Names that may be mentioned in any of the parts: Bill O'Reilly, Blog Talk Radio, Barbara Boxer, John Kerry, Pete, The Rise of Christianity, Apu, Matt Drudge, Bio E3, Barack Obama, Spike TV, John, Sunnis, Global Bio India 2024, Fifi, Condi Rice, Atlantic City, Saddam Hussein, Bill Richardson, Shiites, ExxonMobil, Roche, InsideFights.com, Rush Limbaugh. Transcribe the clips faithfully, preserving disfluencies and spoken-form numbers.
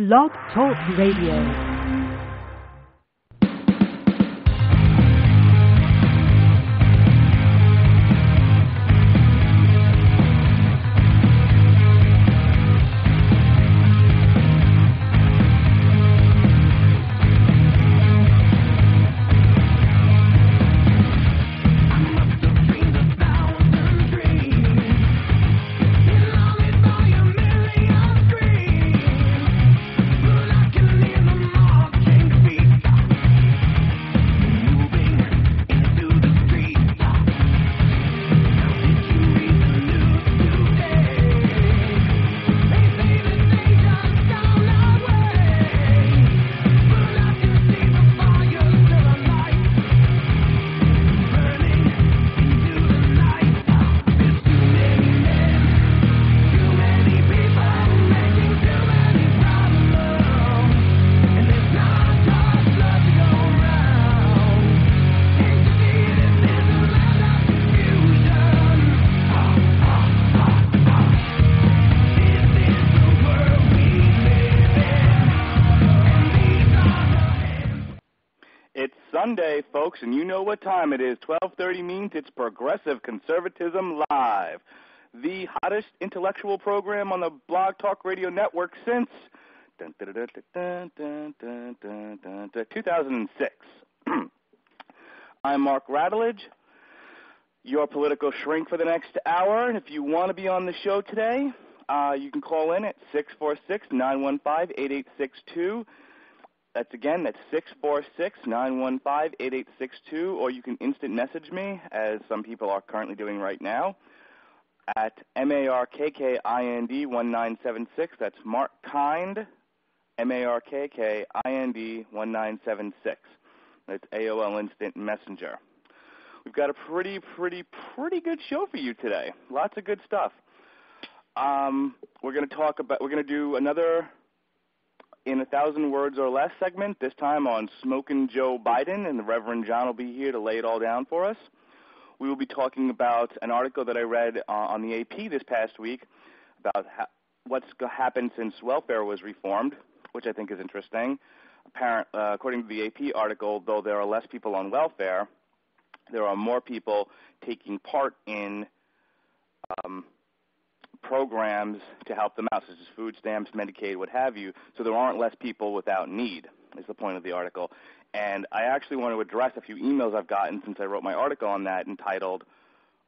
Blog Talk Radio. Sunday, folks, and you know what time it is. twelve thirty means it's Progressive Conservatism Live, the hottest intellectual program on the Blog Talk Radio Network since two thousand six. I'm Mark Radulich, your political shrink for the next hour, and if you want to be on the show today, uh, you can call in at six four six, nine one five, eight eight six two. That's, again, that's six four six, nine one five, eight eight six two, or you can instant message me, as some people are currently doing right now, at M A R K K I N D one nine seven six. That's Mark Kind, M A R K K I N D one nine seven six. That's A O L Instant Messenger. We've got a pretty, pretty, pretty good show for you today. Lots of good stuff. Um, we're going to talk about, we're going to do another... In a thousand words or less segment, this time on Smokin' Joe Biden, and the Reverend John will be here to lay it all down for us. We will be talking about an article that I read uh, on the A P this past week about ha- what's happened since welfare was reformed, which I think is interesting. Apparent, uh, according to the A P article, though there are less people on welfare, there are more people taking part in um programs to help them out, such as food stamps, Medicaid, what have you, so there aren't less people without need, is the point of the article. And I actually want to address a few emails I've gotten since I wrote my article on that, entitled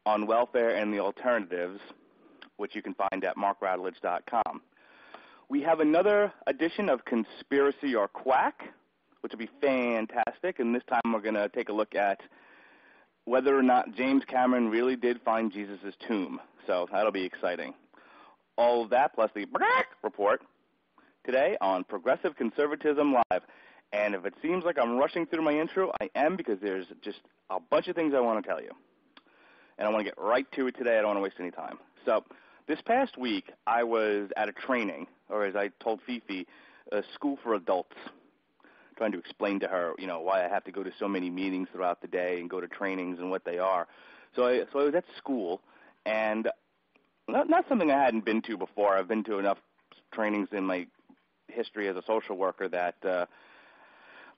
On Welfare and the Alternatives, which you can find at mark radulich dot com. We have another edition of Conspiracy or Quack, which will be fantastic, and this time we're going to take a look at whether or not James Cameron really did find Jesus' tomb. So that'll be exciting. All of that plus the report today on Progressive Conservatism Live. And if it seems like I'm rushing through my intro, I am, because there's just a bunch of things I want to tell you. And I want to get right to it today. I don't want to waste any time. So this past week, I was at a training, or as I told Fifi, a school for adults, trying to explain to her, you know, why I have to go to so many meetings throughout the day and go to trainings and what they are. So I, so I was at school, and not, not something I hadn't been to before. I've been to enough trainings in my history as a social worker that uh,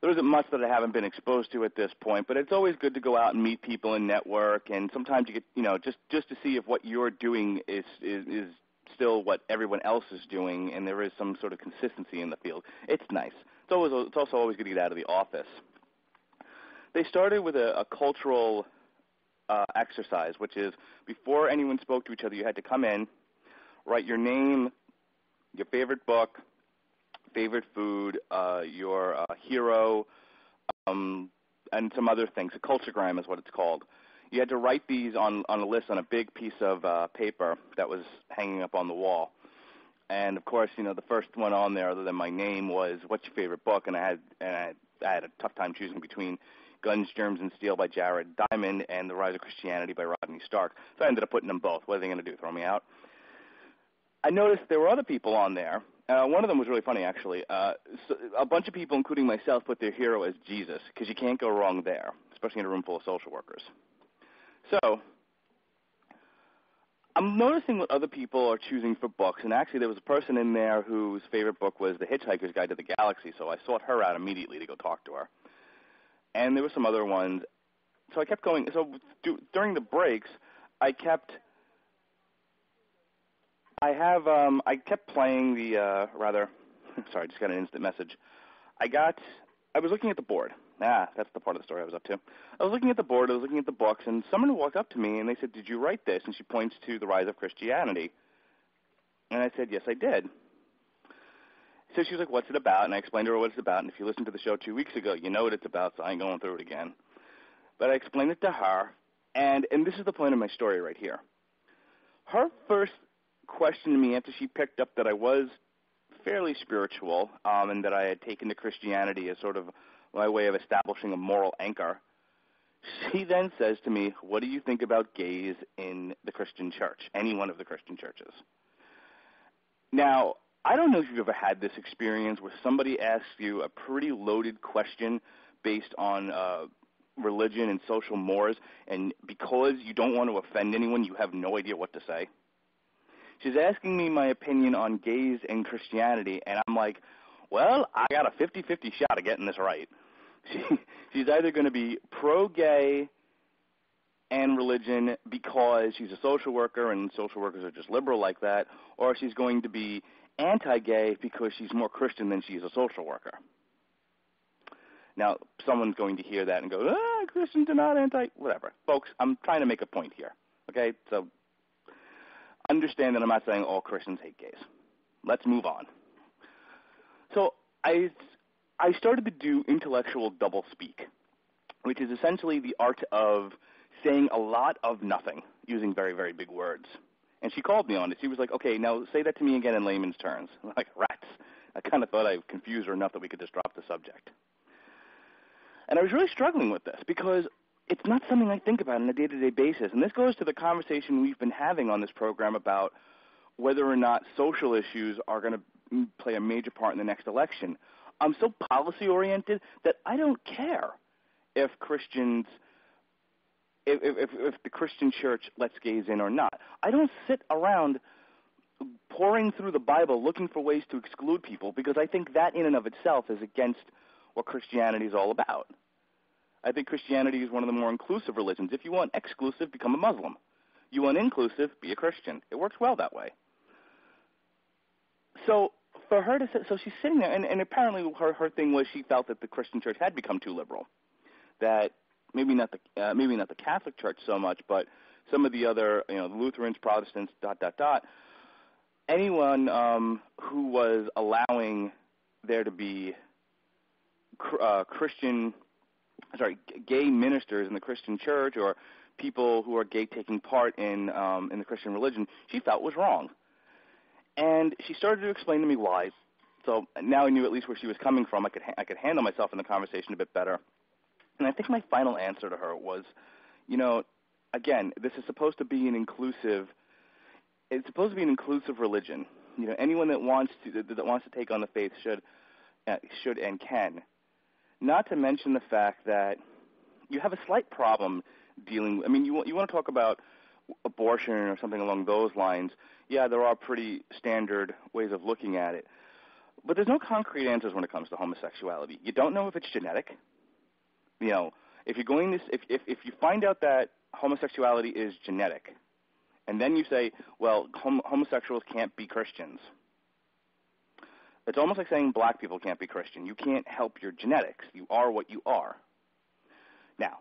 there isn't much that I haven't been exposed to at this point, but it's always good to go out and meet people and network, and sometimes you get, you know, just, just to see if what you're doing is, is, is still what everyone else is doing, and there is some sort of consistency in the field. It's nice. It's, always, it's also always good to get out of the office. They started with a, a cultural... Uh, exercise, which is before anyone spoke to each other, you had to come in, write your name, your favorite book, favorite food, uh, your uh, hero, um, and some other things. A culturegram is what it's called. You had to write these on, on a list on a big piece of uh, paper that was hanging up on the wall. And of course, you know, the first one on there, other than my name, was "What's your favorite book?" And I had and I, I had a tough time choosing between Guns, Germs, and Steel by Jared Diamond and The Rise of Christianity by Rodney Stark. So I ended up putting them both. What are they going to do, throw me out? I noticed there were other people on there. Uh, one of them was really funny, actually. Uh, so a bunch of people, including myself, put their hero as Jesus, because you can't go wrong there, especially in a room full of social workers. So I'm noticing what other people are choosing for books, and actually there was a person in there whose favorite book was The Hitchhiker's Guide to the Galaxy, so I sought her out immediately to go talk to her. And there were some other ones. So I kept going. So do, during the breaks, I kept I have um, I kept playing the uh, rather – sorry, I just got an instant message. I got – I was looking at the board. Ah, that's the part of the story I was up to. I was looking at the board. I was looking at the books, and someone walked up to me, and they said, did you write this? And she points to The Rise of Christianity. And I said, yes, I did. So she was like, what's it about? And I explained to her what it's about. And if you listened to the show two weeks ago, you know what it's about, so I ain't going through it again. But I explained it to her, and, and this is the point of my story right here. Her first question to me after she picked up that I was fairly spiritual um, and that I had taken to Christianity as sort of my way of establishing a moral anchor, she then says to me, what do you think about gays in the Christian church, any one of the Christian churches? Now, I don't know if you've ever had this experience where somebody asks you a pretty loaded question based on uh, religion and social mores, and because you don't want to offend anyone, you have no idea what to say. She's asking me my opinion on gays and Christianity, and I'm like, well, I got a fifty-fifty shot of getting this right. She, she's either going to be pro-gay and religion because she's a social worker and social workers are just liberal like that, or she's going to be anti-gay because she's more Christian than she's a social worker. Now, someone's going to hear that and go, ah, Christians are not anti, whatever. Folks, I'm trying to make a point here, okay? So understand that I'm not saying all Christians hate gays. Let's move on. So I, I started to do intellectual doublespeak, which is essentially the art of saying a lot of nothing using very, very big words. And she called me on it. She was like, okay, now say that to me again in layman's terms. I'm like, rats. I kind of thought I confused her enough that we could just drop the subject. And I was really struggling with this because it's not something I think about on a day-to-day basis. And this goes to the conversation we've been having on this program about whether or not social issues are going to play a major part in the next election. I'm so policy-oriented that I don't care if Christians, if, if, if the Christian church lets gays in or not. I don't sit around poring through the Bible looking for ways to exclude people because I think that in and of itself is against what Christianity is all about. I think Christianity is one of the more inclusive religions. If you want exclusive, become a Muslim. You want inclusive, be a Christian. It works well that way. So for her to – so she's sitting there, and, and apparently her, her thing was she felt that the Christian church had become too liberal, that maybe not the uh, maybe not the Catholic church so much, but some of the other, you know, Lutherans, Protestants, dot, dot, dot, anyone um, who was allowing there to be uh, Christian – sorry, gay ministers in the Christian church or people who are gay taking part in um, in the Christian religion, she felt was wrong. And she started to explain to me why. So now I knew at least where she was coming from. I could, ha- I could handle myself in the conversation a bit better. And I think my final answer to her was, you know, again, this is supposed to be an inclusive – it's supposed to be an inclusive religion. You know, anyone that wants to, that wants to take on the faith should, uh, should and can. Not to mention the fact that you have a slight problem dealing – I mean, you, you want to talk about abortion or something along those lines. Yeah, there are pretty standard ways of looking at it. But there's no concrete answers when it comes to homosexuality. You don't know if it's genetic. You know, if you're going to – if, if if you find out that homosexuality is genetic and then you say, well, hom- homosexuals can't be Christians, it's almost like saying black people can't be Christian. You can't help your genetics. You are what you are. Now,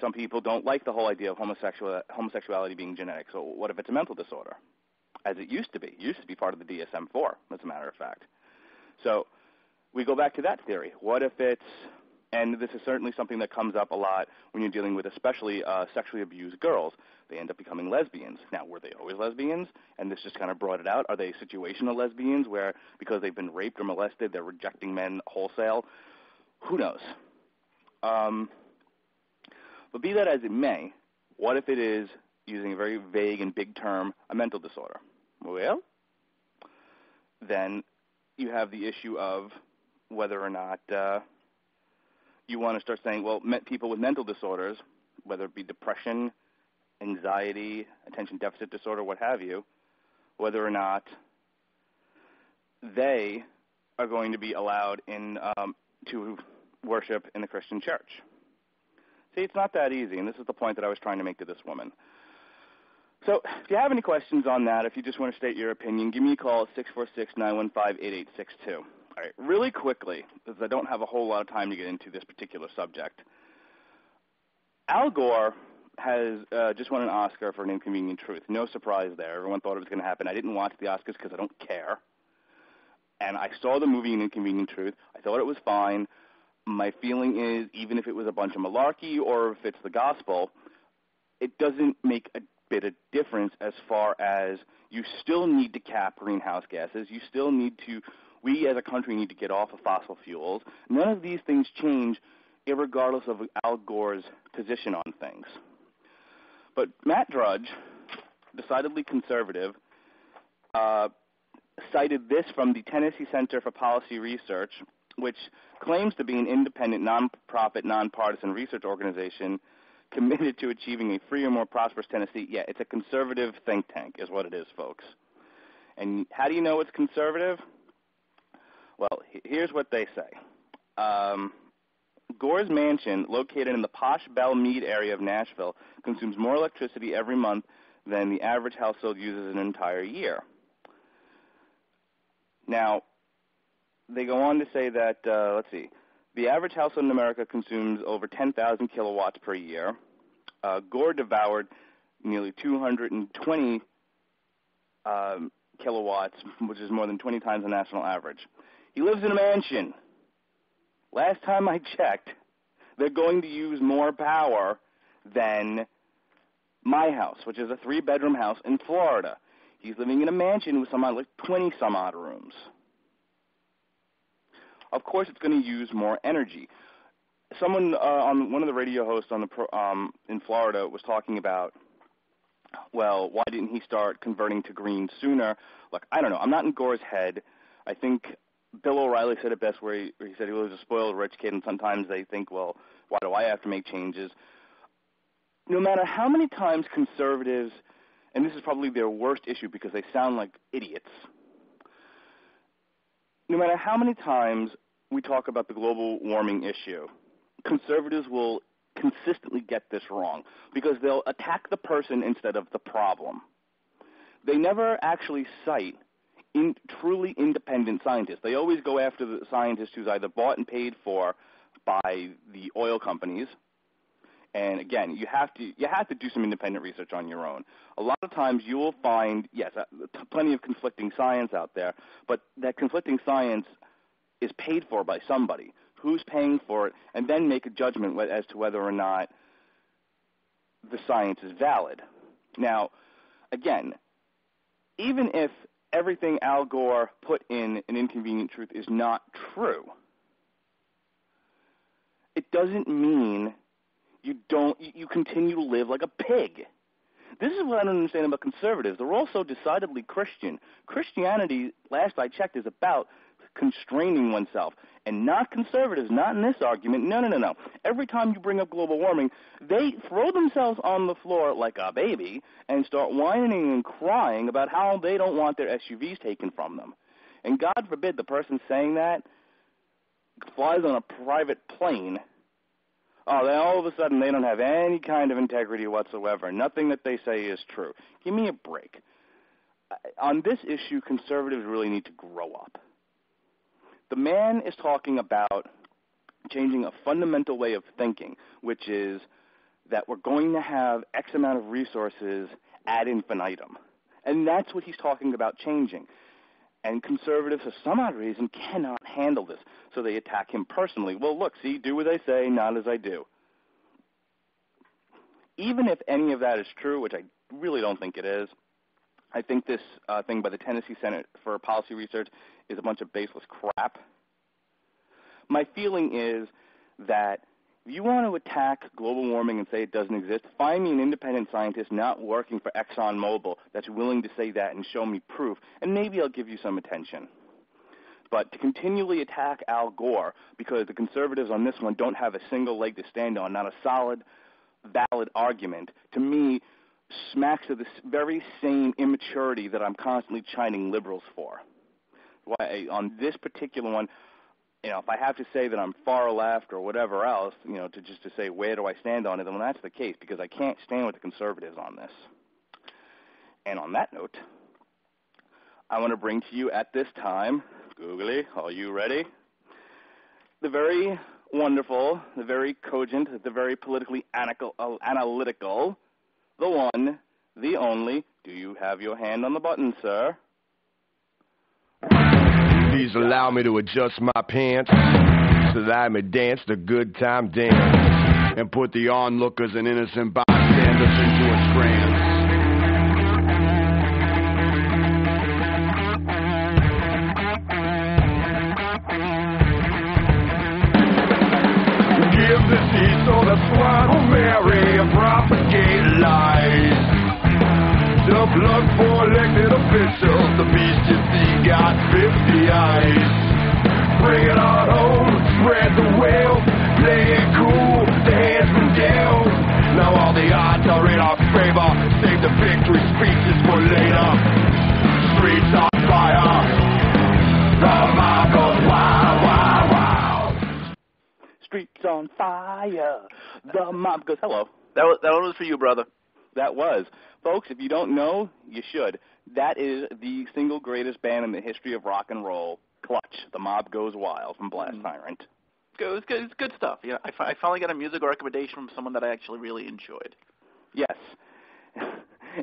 some people don't like the whole idea of homosexual, homosexuality being genetic. So what if it's a mental disorder, as it used to be? It used to be part of the D S M four, as a matter of fact. So we go back to that theory. What if it's – and this is certainly something that comes up a lot when you're dealing with especially uh, sexually abused girls. They end up becoming lesbians. Now, were they always lesbians? And this just kind of brought it out. Are they situational lesbians where because they've been raped or molested, they're rejecting men wholesale? Who knows? Um, but be that as it may, what if it is, using a very vague and big term, a mental disorder? Well, then you have the issue of whether or not uh, you want to start saying, well, people with mental disorders, whether it be depression, anxiety, attention deficit disorder, what have you, whether or not they are going to be allowed in um, to worship in the Christian church. See, it's not that easy, and this is the point that I was trying to make to this woman. So if you have any questions on that, if you just want to state your opinion, give me a call at six four six, nine one five, eight eight six two. All right, really quickly, because I don't have a whole lot of time to get into this particular subject, Al Gore has uh, just won an Oscar for An Inconvenient Truth. No surprise there. Everyone thought it was going to happen. I didn't watch the Oscars because I don't care. And I saw the movie An Inconvenient Truth. I thought it was fine. My feeling is, even if it was a bunch of malarkey or if it's the gospel, it doesn't make a bit of difference as far as you still need to cap greenhouse gases. You still need to, we as a country need to get off of fossil fuels. None of these things change regardless of Al Gore's position on things. But Matt Drudge, decidedly conservative, uh, cited this from the Tennessee Center for Policy Research, which claims to be an independent, nonprofit, nonpartisan research organization committed to achieving a free and more prosperous Tennessee. Yeah, it's a conservative think tank is what it is, folks. And how do you know it's conservative? Well, here's what they say. Um... Gore's mansion, located in the posh Belle Meade area of Nashville, consumes more electricity every month than the average household uses an entire year. Now, they go on to say that, uh, let's see, the average household in America consumes over ten thousand kilowatts per year. Uh, Gore devoured nearly two hundred twenty um, kilowatts, which is more than twenty times the national average. He lives in a mansion. Last time I checked, they're going to use more power than my house, which is a three-bedroom house in Florida. He's living in a mansion with something like twenty-some-odd rooms. Of course, it's going to use more energy. Someone, uh, on one of the radio hosts on the pro, um, in Florida was talking about, well, why didn't he start converting to green sooner? Look, I don't know. I'm not in Gore's head. I think Bill O'Reilly said it best, where he, where he said he was a spoiled rich kid, and sometimes they think, well, why do I have to make changes? No matter how many times conservatives, and this is probably their worst issue because they sound like idiots, no matter how many times we talk about the global warming issue, conservatives will consistently get this wrong because they'll attack the person instead of the problem. They never actually cite In, truly independent scientists. They always go after the scientist who's either bought and paid for by the oil companies. And again, you have to you have to do some independent research on your own. A lot of times you will find, yes, uh, plenty of conflicting science out there, but that conflicting science is paid for by somebody. Who's paying for it? And then make a judgment as to whether or not the science is valid. Now, again, even if everything Al Gore put in An Inconvenient Truth is not true, it doesn't mean you don't you continue to live like a pig. This is what I don't understand about conservatives. They're all so decidedly Christian. Christianity, last I checked, is about constraining oneself, and not conservatives, not in this argument. No, no, no, no. Every time you bring up global warming, they throw themselves on the floor like a baby and start whining and crying about how they don't want their S U Vs taken from them. And God forbid the person saying that flies on a private plane. Oh, then all of a sudden they don't have any kind of integrity whatsoever. Nothing that they say is true. Give me a break. On this issue, conservatives really need to grow up. The man is talking about changing a fundamental way of thinking, which is that we're going to have X amount of resources ad infinitum. And that's what he's talking about changing. And conservatives, for some odd reason, cannot handle this, so they attack him personally. Well, look, see, do as I say, not as I do. Even if any of that is true, which I really don't think it is, I think this uh, thing by the Tennessee Center for Policy Research is a bunch of baseless crap. My feeling is that if you want to attack global warming and say it doesn't exist, find me an independent scientist not working for ExxonMobil that's willing to say that and show me proof, and maybe I'll give you some attention. But to continually attack Al Gore because the conservatives on this one don't have a single leg to stand on, not a solid, valid argument, to me smacks of the very same immaturity that I'm constantly chiding liberals for. Why, on this particular one, you know, if I have to say that I'm far left or whatever else, you know, to just to say where do I stand on it, then well, that's the case because I can't stand with the conservatives on this. And on that note, I want to bring to you at this time, Googly, are you ready? The very wonderful, the very cogent, the very politically analytical, the one, the only, do you have your hand on the button, sir? Please allow me to adjust my pants so that I may dance the good time dance and put the onlookers and innocent bystanders into a trance. So the swine will marry and propagate lies. The blood for elected officials, the beast you see got fifty eyes. Bring it on home, spread the wealth, play it cool, the hands from Dell. Now all the odds are in our favor, save the victory speeches for later. Streets on fire, the mob goes wild, wild, wild. Streets on fire. The mob goes, hello. That was, that was for you, brother. That was. Folks, if you don't know, you should. That is the single greatest band in the history of rock and roll. Clutch. The Mob Goes Wild from Blast mm. Tyrant. It was good, it's good stuff. Yeah, I, I finally got a musical recommendation from someone that I actually really enjoyed. Yes.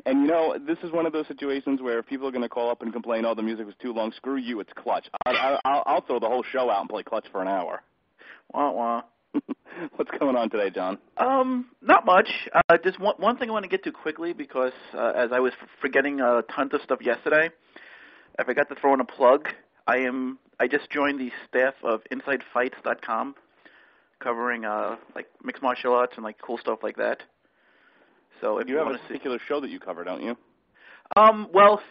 And, you know, this is one of those situations where if people are going to call up and complain, oh, the music was too long, screw you, it's Clutch. I, I, I'll, I'll throw the whole show out and play Clutch for an hour. Wah-wah. What's going on today, John? Um, not much. Uh, just one, one thing I want to get to quickly because uh, as I was f forgetting uh, tons of stuff yesterday, I forgot to throw in a plug. I am. I just joined the staff of inside fights dot com, covering uh, like mixed martial arts and like cool stuff like that. So if you, you have a particular show that you cover, don't you? Um. Well,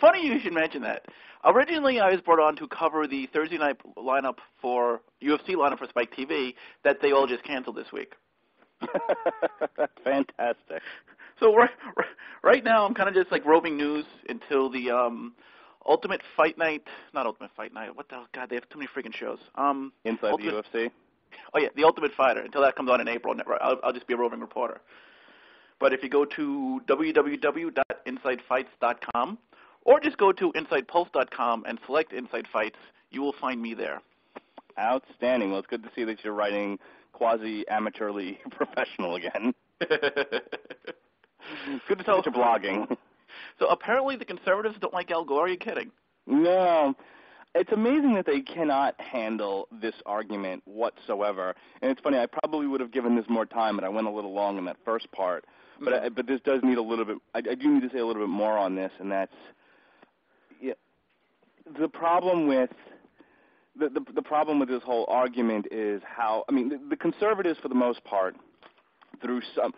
funny you should mention that. Originally, I was brought on to cover the Thursday night lineup for U F C lineup for Spike T V that they all just canceled this week. Fantastic. So right, right now, I'm kind of just like roving news until the um, Ultimate Fight Night. Not Ultimate Fight Night. What the hell? God, they have too many freaking shows. Um, Inside Ultimate, the U F C. Oh yeah, the Ultimate Fighter. Until that comes on in April, I'll, I'll just be a roving reporter. But if you go to w w w dot inside fights dot com. Or just go to inside pulse dot com and select Inside Fights. You will find me there. Outstanding. Well, it's good to see that you're writing quasi-amateurly professional again. Good to see that you're blogging. So apparently the conservatives don't like Al Gore. Are you kidding? No. It's amazing that they cannot handle this argument whatsoever. And it's funny, I probably would have given this more time, but I went a little long in that first part. But, I, but this does need a little bit – I do need to say a little bit more on this, and that's – yeah, the problem with the, the the problem with this whole argument is how I mean the, the conservatives for the most part through some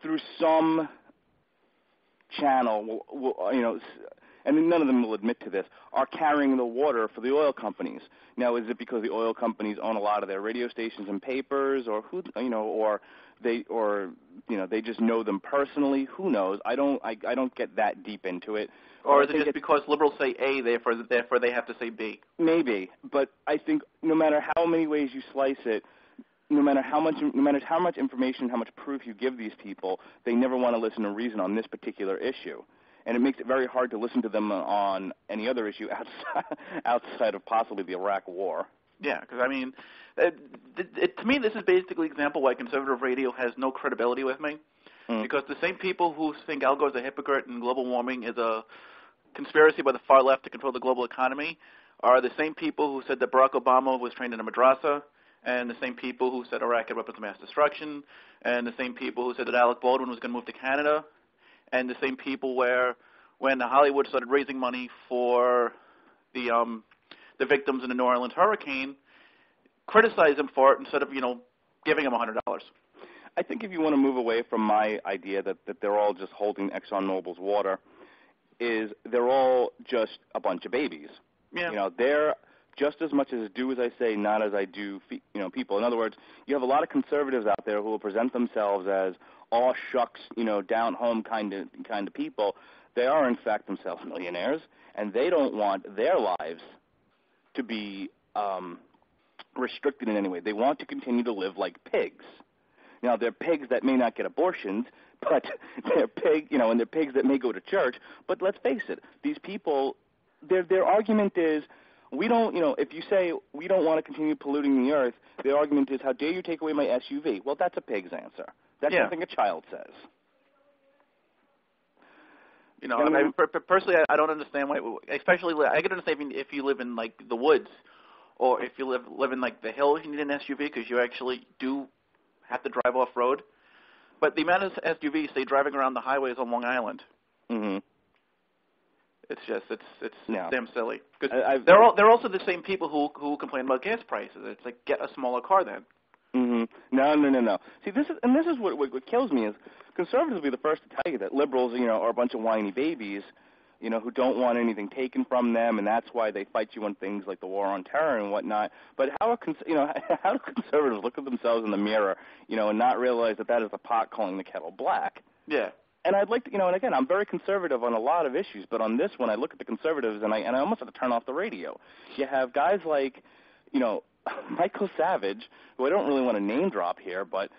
through some channel will, will, you know and none of them will admit to this are carrying the water for the oil companies. Now, is it because the oil companies own a lot of their radio stations and papers, or who you know, or they or you know they just know them personally? Who knows? I don't I, I don't get that deep into it. Or is it just because liberals say A, therefore, therefore they have to say B? Maybe, but I think no matter how many ways you slice it, no matter how much, no matter how much information, how much proof you give these people, they never want to listen to reason on this particular issue, and it makes it very hard to listen to them on any other issue outside, outside of possibly the Iraq War. Yeah, because I mean, it, it, to me, this is basically an example why conservative radio has no credibility with me, mm. because the same people who think Al Gore's a hypocrite and global warming is a conspiracy by the far left to control the global economy are the same people who said that Barack Obama was trained in a madrasa, and the same people who said Iraq had weapons of mass destruction, and the same people who said that Alec Baldwin was going to move to Canada, and the same people where when Hollywood started raising money for the um, the victims in the New Orleans hurricane, criticized them for it instead of you know giving them a hundred dollars. I think if you want to move away from my idea that, that they're all just holding ExxonMobil's water, is they're all just a bunch of babies. Yeah. You know, they're just as much as do as I say, not as I do, you know, people. In other words, you have a lot of conservatives out there who will present themselves as all shucks, you know, down home kind of kind of people. They are in fact themselves millionaires, and they don't want their lives to be um, restricted in any way. They want to continue to live like pigs. Now, they're pigs that may not get abortions, but they're pig, you know, and they're pigs that may go to church. But let's face it, these people, their their argument is, we don't, you know, if you say we don't want to continue polluting the earth, their argument is, how dare you take away my S U V? Well, that's a pig's answer. That's yeah. something a child says. You know, I mean, I, personally, I don't understand why, especially, I could understand if you live in, like, the woods, or if you live, live in, like, the hills, you need an S U V because you actually do have to drive off-road. But the amount of S U Vs, they driving around the highways on Long Island. Mm-hmm. It's just, it's it's yeah. damn silly. Cause I, they're, all, they're also the same people who who complain about gas prices. It's like, get a smaller car then. Mm-hmm. No, no, no, no. See, this is, and this is what, what what kills me is conservatives will be the first to tell you that liberals, you know, are a bunch of whiny babies, you know, who don't want anything taken from them, and that's why they fight you on things like the war on terror and whatnot. But how are cons- you know how do conservatives look at themselves in the mirror, you know, and not realize that that is the pot calling the kettle black? Yeah. And I'd like to, you know, and again, I'm very conservative on a lot of issues, but on this one, I look at the conservatives and I and I almost have to turn off the radio. You have guys like, you know, Michael Savage, who I don't really want to name drop here, but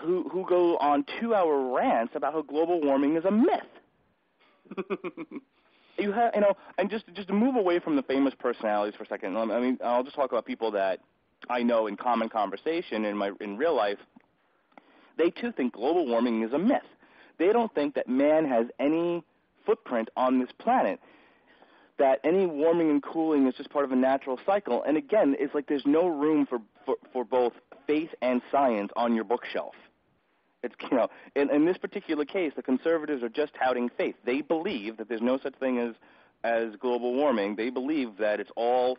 who who go on two-hour rants about how global warming is a myth. you have, you know, and just just to move away from the famous personalities for a second. I mean, I'll just talk about people that I know in common conversation in my in real life. They too think global warming is a myth. They don't think that man has any footprint on this planet, that any warming and cooling is just part of a natural cycle. And again, it's like there's no room for, for, for both faith and science on your bookshelf. It's, you know, in, in this particular case, the conservatives are just touting faith. They believe that there's no such thing as, as global warming. They believe that it's all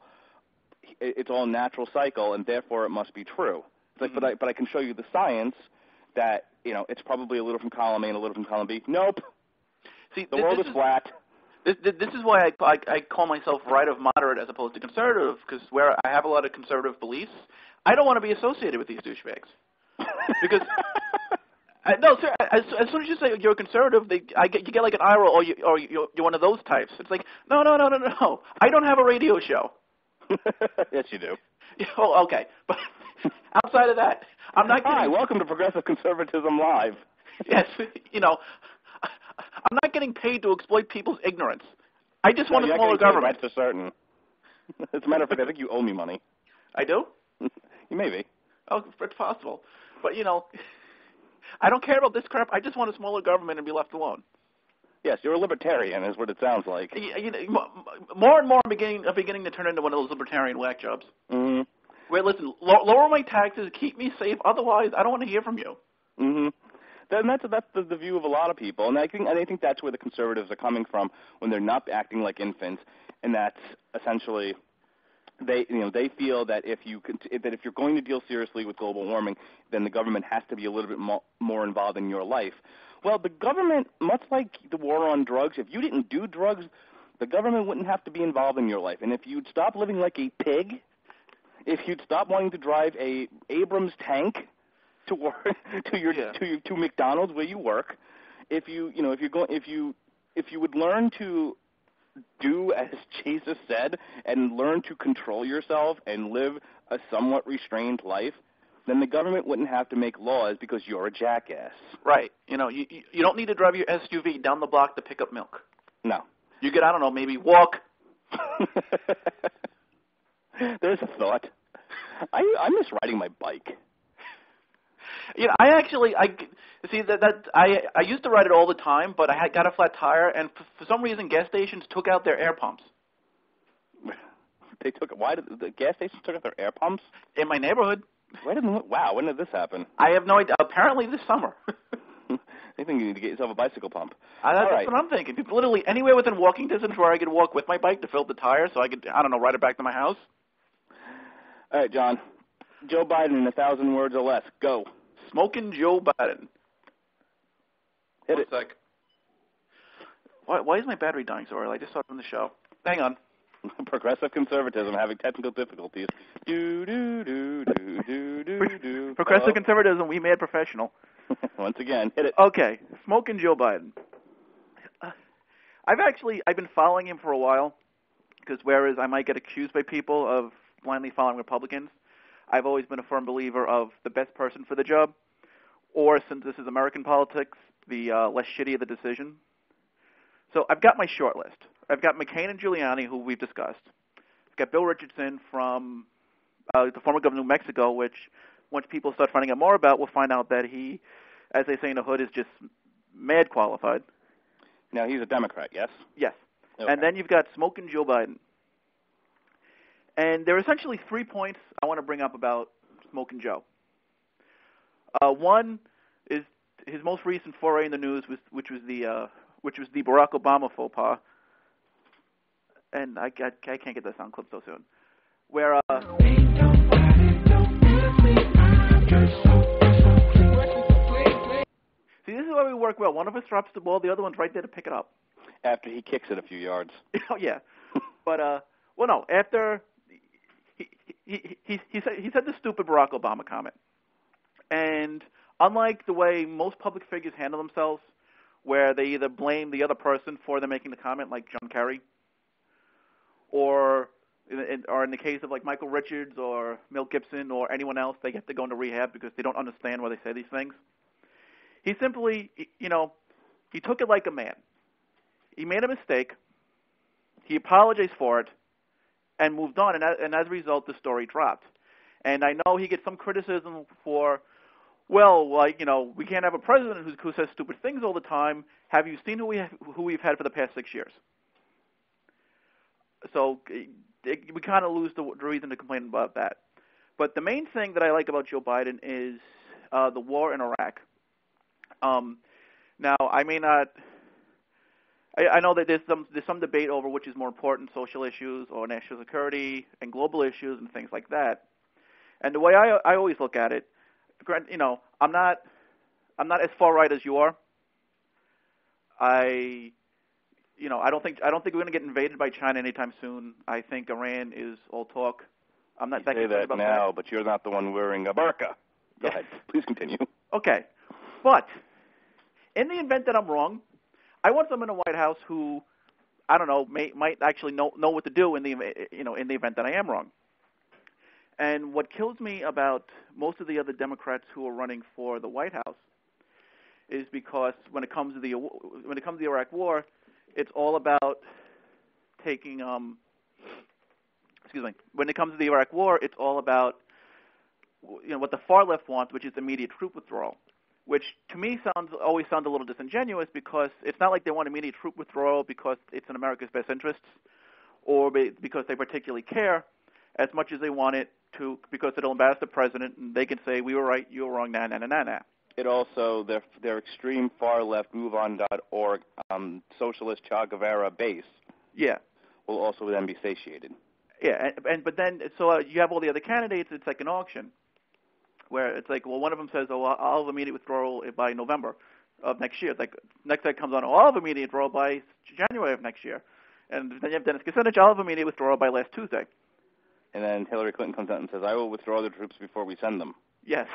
it's all natural cycle, and therefore it must be true. It's like, mm-hmm. but I but I can show you the science that, you know, it's probably a little from column A and a little from column B. Nope. See, the world is flat. This, this is why I, I, I call myself right of moderate as opposed to conservative, because where I have a lot of conservative beliefs, I don't want to be associated with these douchebags. Because I, no, sir, as, as soon as you say you're a conservative, they, I get, you get like an eye roll, or, you, or you're, you're one of those types. It's like, no, no, no, no, no, I don't have a radio show. Yes, you do. Oh, okay, but outside of that, I'm not getting... Hi, welcome to Progressive Conservatism Live. Yes, you know, I'm not getting paid to exploit people's ignorance. I just want no, a smaller government. That's for certain. As a matter of fact, I think you owe me money. I do? You may be. Oh, it's possible. But, you know, I don't care about this crap. I just want a smaller government and be left alone. Yes, you're a libertarian is what it sounds like. You, you know, more and more I'm beginning, I'm beginning to turn into one of those libertarian whack jobs. Mm-hmm. Wait, listen, lo- lower my taxes, keep me safe. Otherwise, I don't want to hear from you. Mm-hmm. Then that's that's the, the view of a lot of people, and I think and I think that's where the conservatives are coming from when they're not acting like infants, and that's essentially they you know they feel that if you that if you're going to deal seriously with global warming, then the government has to be a little bit mo- more involved in your life. Well, the government, much like the war on drugs, if you didn't do drugs, the government wouldn't have to be involved in your life, and if you'd stop living like a pig, if you'd stop wanting to drive a Abrams tank to work, to your yeah. to your, to McDonald's where you work, if you you know if you're going if you if you would learn to do as Jesus said and learn to control yourself and live a somewhat restrained life, then the government wouldn't have to make laws because you're a jackass. Right. You know, you you don't need to drive your S U V down the block to pick up milk. No. You could I don't know maybe walk. There's a thought. I I miss riding my bike. You know, I actually, I see that, that I I used to ride it all the time, but I had got a flat tire, and for, for some reason, gas stations took out their air pumps. They took why did the gas stations took out their air pumps in my neighborhood? Where didn't wow? When did this happen? I have no idea. Apparently, this summer. I think you need to get yourself a bicycle pump. I, that's right. What I'm thinking. Literally anywhere within walking distance where I could walk with my bike to fill up the tire, so I could I don't know ride it back to my house. All right, John. Joe Biden in a thousand words or less. Go. Smoking Joe Biden. Hit One it. Sec. Why, why is my battery dying so early? I just saw it on the show. Hang on. Progressive Conservatism having technical difficulties. Do, do, do, do, do, do, do. Progressive Hello? Conservatism, we made professional. Once again, hit it. Okay, smoking Joe Biden. Uh, I've actually, I've been following him for a while, because whereas I might get accused by people of blindly following Republicans, I've always been a firm believer of the best person for the job, or since this is American politics, the uh, less shitty of the decision. So I've got my short list. I've got McCain and Giuliani, who we've discussed. I've got Bill Richardson from uh, the former governor of New Mexico, which once people start finding out more about, we'll find out that he, as they say in the hood, is just mad qualified. Now, he's a Democrat, yes? Yes. Okay. And then you've got smoking Joe Biden. And there are essentially three points I want to bring up about smoking Joe. Uh, one is his most recent foray in the news, was, which was the uh, which was the Barack Obama faux pas. And I, I, I can't get that sound clip so soon. Where, uh... See, this is where we work well. One of us drops the ball, the other one's right there to pick it up. After he kicks it a few yards. Oh, yeah. But, uh, well, no, after... He, he, he, he, said, he said the stupid Barack Obama comment. And unlike the way most public figures handle themselves, where they either blame the other person for them making the comment, like John Kerry, or in, or in the case of like Michael Richards or Mel Gibson or anyone else, they have to go into rehab because they don't understand why they say these things. He simply, you know, he took it like a man. He made a mistake. He apologized for it and moved on. And, and as a result, the story dropped. And I know he gets some criticism for, well, like, you know, we can't have a president who, who says stupid things all the time. Have you seen who we have, who we've had for the past six years? So it, it, we kind of lose the, the reason to complain about that. But the main thing that I like about Joe Biden is uh, the war in Iraq. Um, now, I may not – I know that there's some, there's some debate over which is more important, social issues or national security and global issues and things like that. And the way I, I always look at it, you know, I'm not, I'm not as far right as you are. I – You know, I don't think I don't think we're going to get invaded by China anytime soon. I think Iran is all talk. I'm not you that say that about now, that. But you're not the one wearing a burqa. Go ahead. Please continue. Okay, but in the event that I'm wrong, I want someone in the White House who, I don't know, may, might actually know know what to do in the you know in the event that I am wrong. And what kills me about most of the other Democrats who are running for the White House is because when it comes to the when it comes to the Iraq War. It's all about taking, um, excuse me, when it comes to the Iraq War, it's all about, you know, what the far left wants, which is immediate troop withdrawal, which to me sounds always sounds a little disingenuous because it's not like they want immediate troop withdrawal because it's in America's best interests or because they particularly care as much as they want it to because it'll embarrass the president and they can say, we were right, you were wrong, nah, nah, nah, nah, nah. It also, their, their extreme far-left move on dot org um, socialist Che Guevara base yeah. will also then be satiated. Yeah, and, and but then, so uh, you have all the other candidates, it's like an auction, where it's like, well, one of them says, oh, I'll have immediate withdrawal by November of next year. It's like, next guy comes on, oh, I'll have immediate withdrawal by January of next year. And then you have Dennis Kucinich, I'll have immediate withdrawal by last Tuesday. And then Hillary Clinton comes out and says, I will withdraw the troops before we send them. Yes.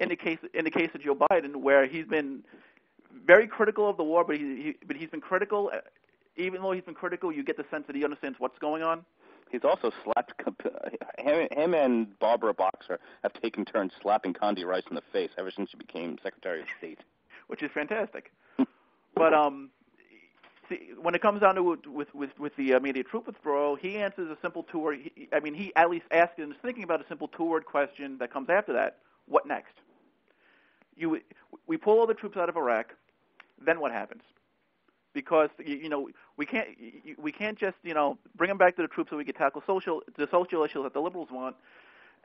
In the case, in the case of Joe Biden, where he's been very critical of the war, but he, he but he's been critical. Even though he's been critical, you get the sense that he understands what's going on. He's also slapped him, him and Barbara Boxer have taken turns slapping Condi Rice in the face ever since she became Secretary of State, which is fantastic. But um, see, when it comes down to with with with the immediate troop withdrawal, he answers a simple two-word. I mean, he at least asks and is thinking about a simple two-word question that comes after that. What next? You, we pull all the troops out of Iraq, then what happens? Because you, you know we can't we can't just you know bring them back to the troops so we can tackle social the social issues that the liberals want,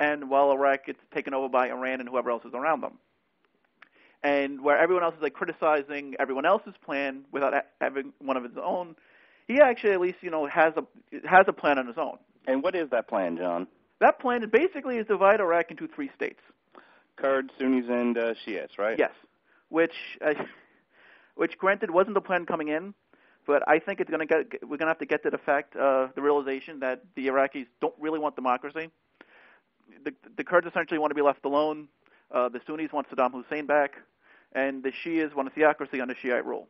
and while Iraq gets taken over by Iran and whoever else is around them, and where everyone else is like criticizing everyone else's plan without having one of his own, he actually at least you know has a has a plan on his own. And what is that plan, John? That plan basically is divide Iraq into three states. Kurds, Sunnis, and uh, Shiites, right? Yes, which, uh, which granted, wasn't the plan coming in, But I think it's going to get, we're going to have to get to the fact, uh, the realization that the Iraqis don't really want democracy. The, the Kurds essentially want to be left alone. Uh, the Sunnis want Saddam Hussein back. And the Shias want a theocracy under Shiite rule.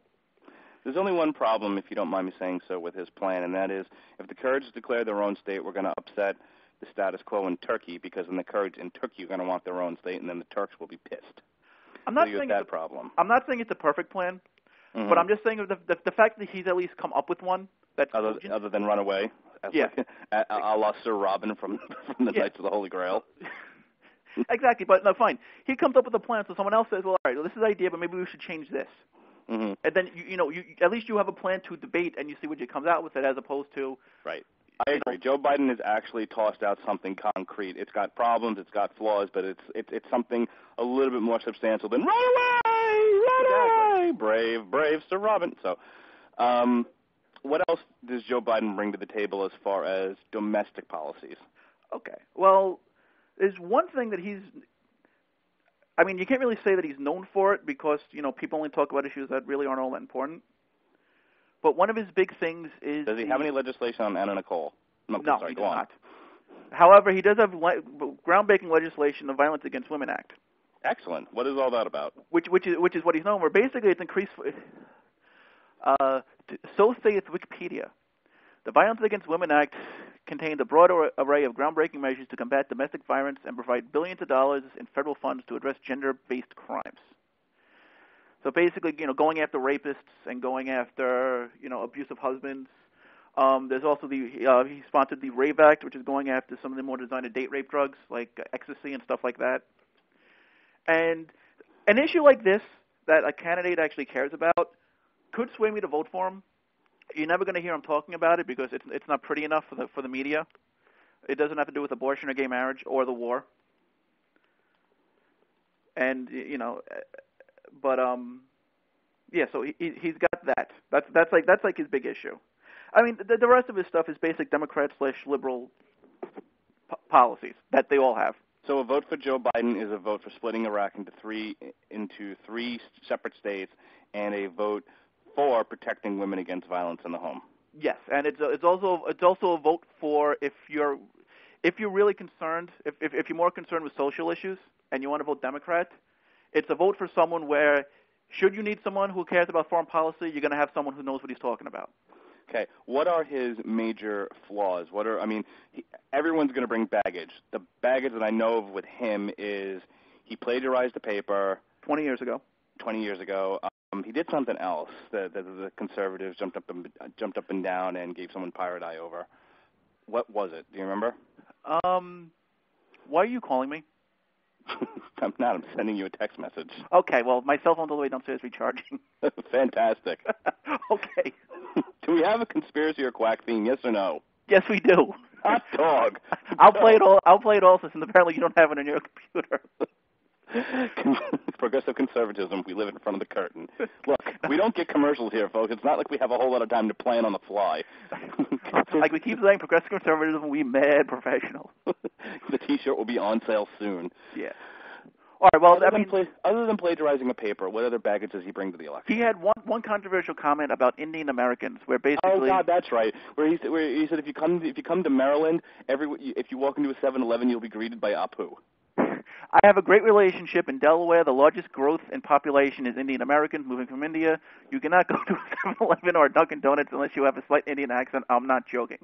There's only one problem, if you don't mind me saying so, with his plan, and that is if the Kurds declare their own state, we're going to upset the status quo in Turkey, because then the Kurds in Turkey are going to want their own state, and then the Turks will be pissed. I'm not, saying, that it's a, problem. I'm not saying it's a perfect plan, mm-hmm. but I'm just saying the, the, the fact that he's at least come up with one. That's other, other than run away, as yeah. like, a la Sir Robin from, from the yeah. Knights of the Holy Grail. Exactly, but no, fine. He comes up with a plan, so someone else says, well, all right, well, this is the idea, but maybe we should change this. Mm-hmm. And then, you, you know, you, at least you have a plan to debate, and you see what you comes out with it as opposed to... Right. I agree. Know. Joe Biden has actually tossed out something concrete. It's got problems, it's got flaws, but it's it, it's something a little bit more substantial than, run away, run away, brave, brave Sir Robin. So um, what else does Joe Biden bring to the table as far as domestic policies? Okay. Well, there's one thing that he's... I mean, you can't really say that he's known for it because, you know, people only talk about issues that really aren't all that important. But one of his big things is... Does he the, have any legislation on Anna Nicole? No, no sorry, he does on. not. However, he does have le- groundbreaking legislation, the Violence Against Women Act. Excellent. What is all that about? Which which is, which is what he's known for. Basically, it's increased... Uh, so states Wikipedia. The Violence Against Women Act contains a broad array of groundbreaking measures to combat domestic violence and provide billions of dollars in federal funds to address gender-based crimes. So basically, you know, going after rapists and going after, you know, abusive husbands. Um, there's also the uh, he sponsored the Rave Act, which is going after some of the more designer date rape drugs like ecstasy and stuff like that. And an issue like this that a candidate actually cares about could sway me to vote for him. You're never going to hear him talking about it because it's it's not pretty enough for the for the media. It doesn't have to do with abortion or gay marriage or the war. And you know, but um, yeah. So he he's got that. That's that's like that's like his big issue. I mean, the, the rest of his stuff is basic Democrat slash liberal p- policies that they all have. So a vote for Joe Biden is a vote for splitting Iraq into three into three separate states, and a vote for protecting women against violence in the home. Yes, and it's a, it's also it's also a vote for if you're if you're really concerned if, if if you're more concerned with social issues and you want to vote Democrat, it's a vote for someone where should you need someone who cares about foreign policy, you're going to have someone who knows what he's talking about. Okay, what are his major flaws? What are I mean, he, everyone's going to bring baggage. The baggage that I know of with him is he plagiarized the paper twenty years ago. twenty years ago. Um, he did something else. The, the, the conservatives jumped up and jumped up and down and gave someone Pirate Eye over. What was it? Do you remember? Um, why are you calling me? I'm not. I'm sending you a text message. Okay. Well, my cell phone's all the way downstairs recharging. Fantastic. Okay. Do we have a conspiracy or quack theme? Yes or no? Yes, we do. Hot dog. I'll play it all. I'll play it all, since apparently you don't have it on your computer. Progressive conservatism, we live in front of the curtain. Look, we don't get commercials here, folks. It's not like we have a whole lot of time to plan on the fly. Like we keep saying, progressive conservatism, we mad professional. The T-shirt will be on sale soon. Yeah. All right, well, other, I mean, than, other than plagiarizing a paper, what other baggage does he bring to the election? He had one, one controversial comment about Indian Americans, where basically... Oh, God, that's right. Where he, where he said, if you come if you come to Maryland, every if you walk into a seven eleven, you'll be greeted by Apu. I have a great relationship in Delaware. The largest growth in population is Indian Americans moving from India. You cannot go to a seven eleven or a Dunkin' Donuts unless you have a slight Indian accent. I'm not joking.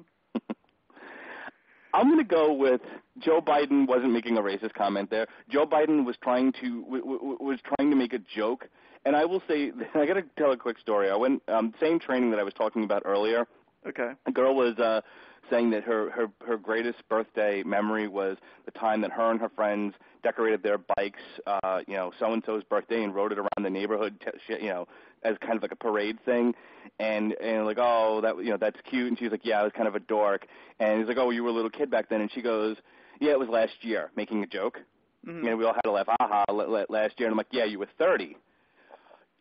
I'm going to go with Joe Biden wasn't making a racist comment there. Joe Biden was trying to w- w- was trying to make a joke. And I will say, I got to tell a quick story. I went um, same training that I was talking about earlier. Okay. A girl was uh, saying that her, her, her greatest birthday memory was the time that her and her friends decorated their bikes, uh, you know, so-and-so's birthday, and rode it around the neighborhood, t- you know, as kind of like a parade thing. And, and like, oh, that you know, that's cute. And she was like, yeah, I was kind of a dork. And he's like, oh, you were a little kid back then. And she goes, yeah, it was last year, making a joke. Mm-hmm. And we all had to laugh, aha, last year. And I'm like, yeah, you were thirty.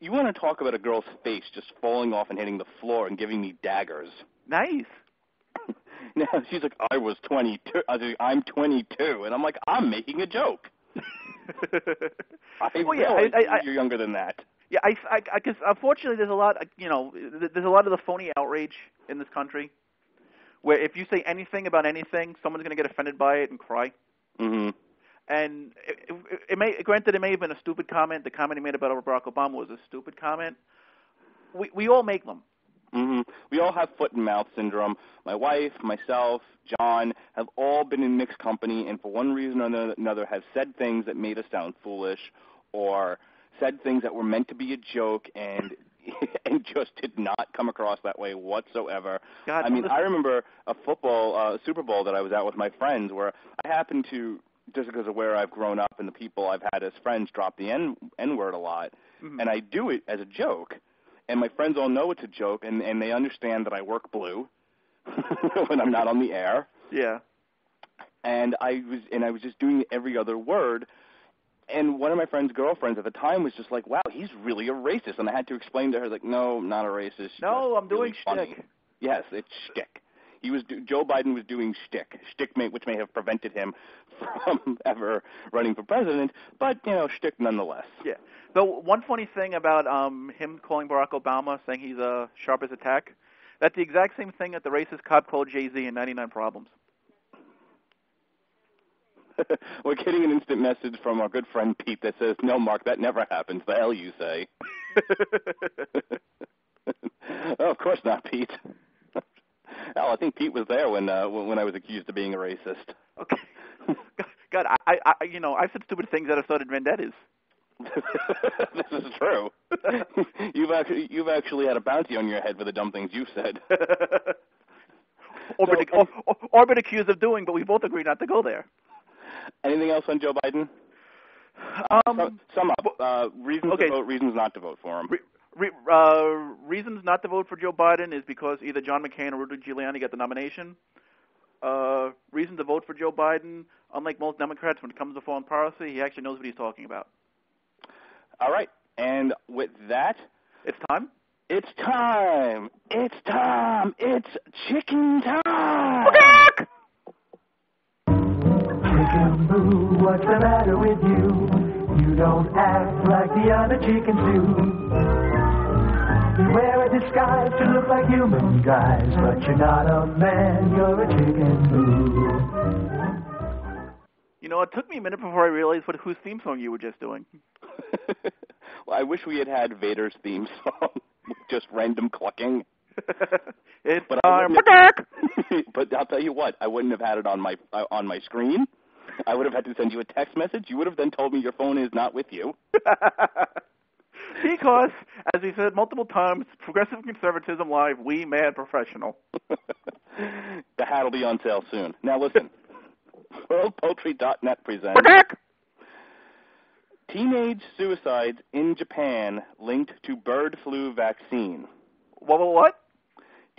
You want to talk about a girl's face just falling off and hitting the floor and giving me daggers. Nice. Now, she's like, I was twenty-two. I was like, I'm twenty-two. And I'm like, I'm making a joke. I well, yeah, I, I, you're I, younger than that. Yeah, I, I, I guess unfortunately there's a lot, you know, there's a lot of the phony outrage in this country, where if you say anything about anything, someone's going to get offended by it and cry. Mm-hmm. And it, it, it may, granted, it may have been a stupid comment. The comment he made about Barack Obama was a stupid comment. We we all make them. Mm-hmm. We all have foot and mouth syndrome. My wife, myself, John have all been in mixed company, and for one reason or another have said things that made us sound foolish, or said things that were meant to be a joke and and just did not come across that way whatsoever. God, I mean, I remember a football uh, Super Bowl that I was at with my friends, where I happened to, just because of where I've grown up and the people I've had as friends, drop the N, N-word a lot, mm-hmm. and I do it as a joke. And my friends all know it's a joke, and, and they understand that I work blue when I'm not on the air. Yeah. And I was and I was just doing every other word. And one of my friend's girlfriends at the time was just like, wow, he's really a racist. And I had to explain to her, like, no, I'm not a racist. No, I'm doing really shtick. Yes, it's shtick. He was do- Joe Biden was doing shtick, shtick may, which may have prevented him from ever running for president, but, you know, shtick nonetheless. Yeah. The one funny thing about um, him calling Barack Obama, saying he's uh, sharp as a tack, that's the exact same thing that the racist cop called Jay-Z in ninety-nine Problems. We're getting an instant message from our good friend Pete that says, no, Mark, that never happens. The hell you say. Oh, of course not, Pete. Al, I think Pete was there when uh, when I was accused of being a racist. Okay. God, I, I, you know, I've said stupid things that have started vendettas. This is true. You've actually, you've actually had a bounty on your head for the dumb things you've said. Or, so, been, or, or, or been accused of doing, but we both agree not to go there. Anything else on Joe Biden? Um, sum, sum up. Uh, reasons okay. to vote, reasons not to vote for him. Re- Re, uh, reasons not to vote for Joe Biden is because either John McCain or Rudy Giuliani got the nomination. Uh, reason to vote for Joe Biden, unlike most Democrats when it comes to foreign policy, he actually knows what he's talking about. All right. And with that... It's time? It's time. It's time. It's chicken time. Chicken boo, what's the matter with you? You don't act like the other chickens do. You wear a disguise to look like human guys, but you're not a man, you're a chicken boo. You know, it took me a minute before I realized what whose theme song you were just doing. Well, I wish we had had Vader's theme song with just random clucking. It's but our But I'll tell you what, I wouldn't have had it on my uh, on my screen. I would have had to send you a text message. You would have then told me your phone is not with you. Because, as we said multiple times, Progressive Conservatism Live, we mad professional. The hat will be on sale soon. Now listen, world poultry dot net presents Teenage Suicides in Japan Linked to Bird Flu Vaccine. What? What? what?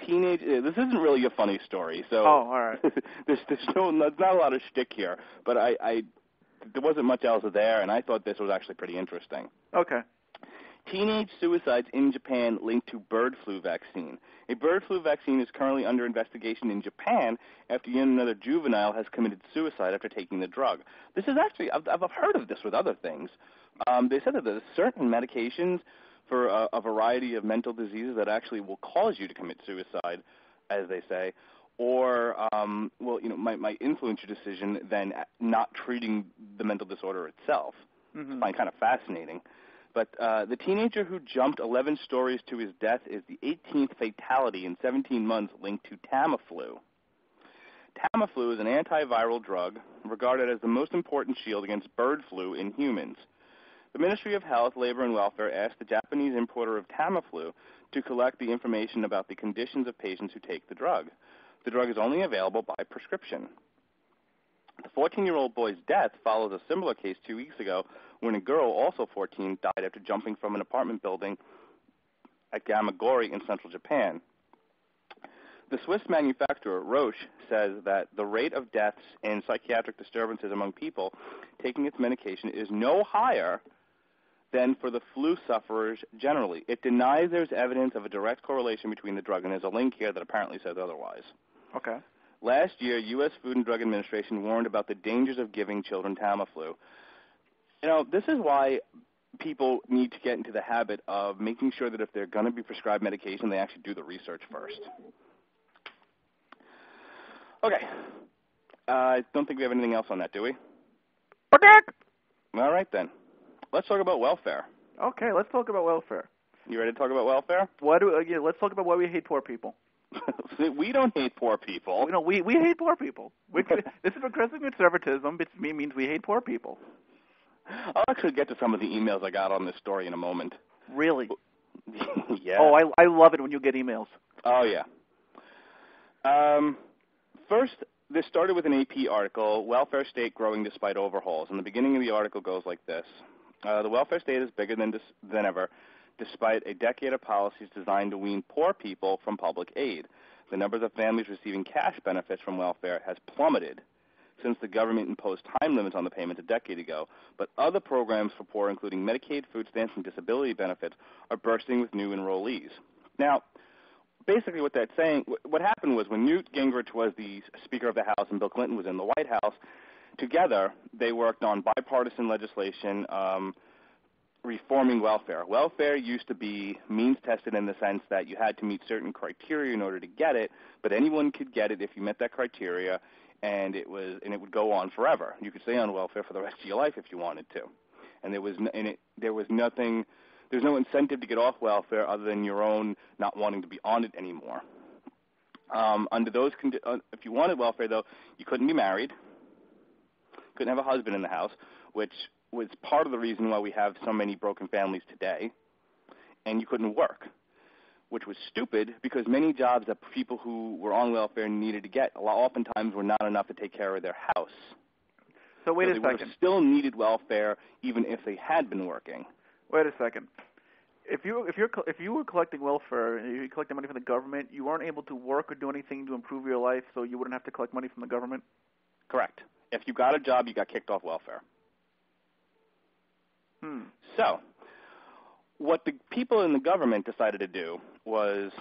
Teenage. Uh, this isn't really a funny story, so oh, all right. there's, there's, no, there's not a lot of shtick here, but I, I there wasn't much else there, and I thought this was actually pretty interesting. Okay. Teenage suicides in Japan linked to bird flu vaccine. A bird flu vaccine is currently under investigation in Japan after yet another juvenile has committed suicide after taking the drug. This is actually, I've, I've heard of this with other things. Um, they said that there's certain medications for a, a variety of mental diseases that actually will cause you to commit suicide, as they say, or, um, well, you know, might, might influence your decision than not treating the mental disorder itself. Mm-hmm. I find kind of fascinating. But uh, the teenager who jumped eleven stories to his death is the eighteenth fatality in seventeen months linked to Tamiflu. Tamiflu is an antiviral drug regarded as the most important shield against bird flu in humans. The Ministry of Health, Labor, and Welfare asked the Japanese importer of Tamiflu to collect the information about the conditions of patients who take the drug. The drug is only available by prescription. The fourteen-year-old boy's death follows a similar case two weeks ago when a girl, also fourteen, died after jumping from an apartment building at Gamagori in central Japan. The Swiss manufacturer, Roche, says that the rate of deaths and psychiatric disturbances among people taking its medication is no higher than for the flu sufferers generally. It denies there's evidence of a direct correlation between the drug, and there's a link here that apparently says otherwise. Okay. Last year, U S Food and Drug Administration warned about the dangers of giving children Tamiflu. You know, this is why people need to get into the habit of making sure that if they're going to be prescribed medication, they actually do the research first. Okay. I uh, don't think we have anything else on that, do we? All right, then. Let's talk about welfare. Okay, let's talk about welfare. You ready to talk about welfare? Why do we, yeah, let's talk about why we hate poor people. We don't hate poor people. No, we, we hate poor people. We, this is progressive conservatism, which means we hate poor people. I'll actually get to some of the emails I got on this story in a moment. Really? Yeah. Oh, I, I love it when you get emails. Oh, yeah. Um, first, this started with an A P article, Welfare State Growing Despite Overhauls. And the beginning of the article goes like this. Uh, the welfare state is bigger than, dis- than ever, despite a decade of policies designed to wean poor people from public aid. The numbers of families receiving cash benefits from welfare has plummeted since the government imposed time limits on the payments a decade ago. But other programs for poor, including Medicaid, food stamps, and disability benefits, are bursting with new enrollees. Now, basically what that's saying, what happened was when Newt Gingrich was the Speaker of the House and Bill Clinton was in the White House, together they worked on bipartisan legislation um, reforming welfare. Welfare used to be means-tested in the sense that you had to meet certain criteria in order to get it, but anyone could get it if you met that criteria, and it was and it would go on forever. You could stay on welfare for the rest of your life if you wanted to, and there was and it, there was nothing. There's no incentive to get off welfare other than your own not wanting to be on it anymore. Um, under those, condi- uh, if you wanted welfare, though, you couldn't be married, couldn't have a husband in the house, which was part of the reason why we have so many broken families today, and you couldn't work, which was stupid because many jobs that people who were on welfare needed to get oftentimes were not enough to take care of their house. So wait so a they second. They still needed welfare even if they had been working. Wait a second. If you if you're if you were collecting welfare and you collected money from the government, you weren't able to work or do anything to improve your life, so you wouldn't have to collect money from the government? Correct. If you got a job, you got kicked off welfare. Hmm. So what the people in the government decided to do was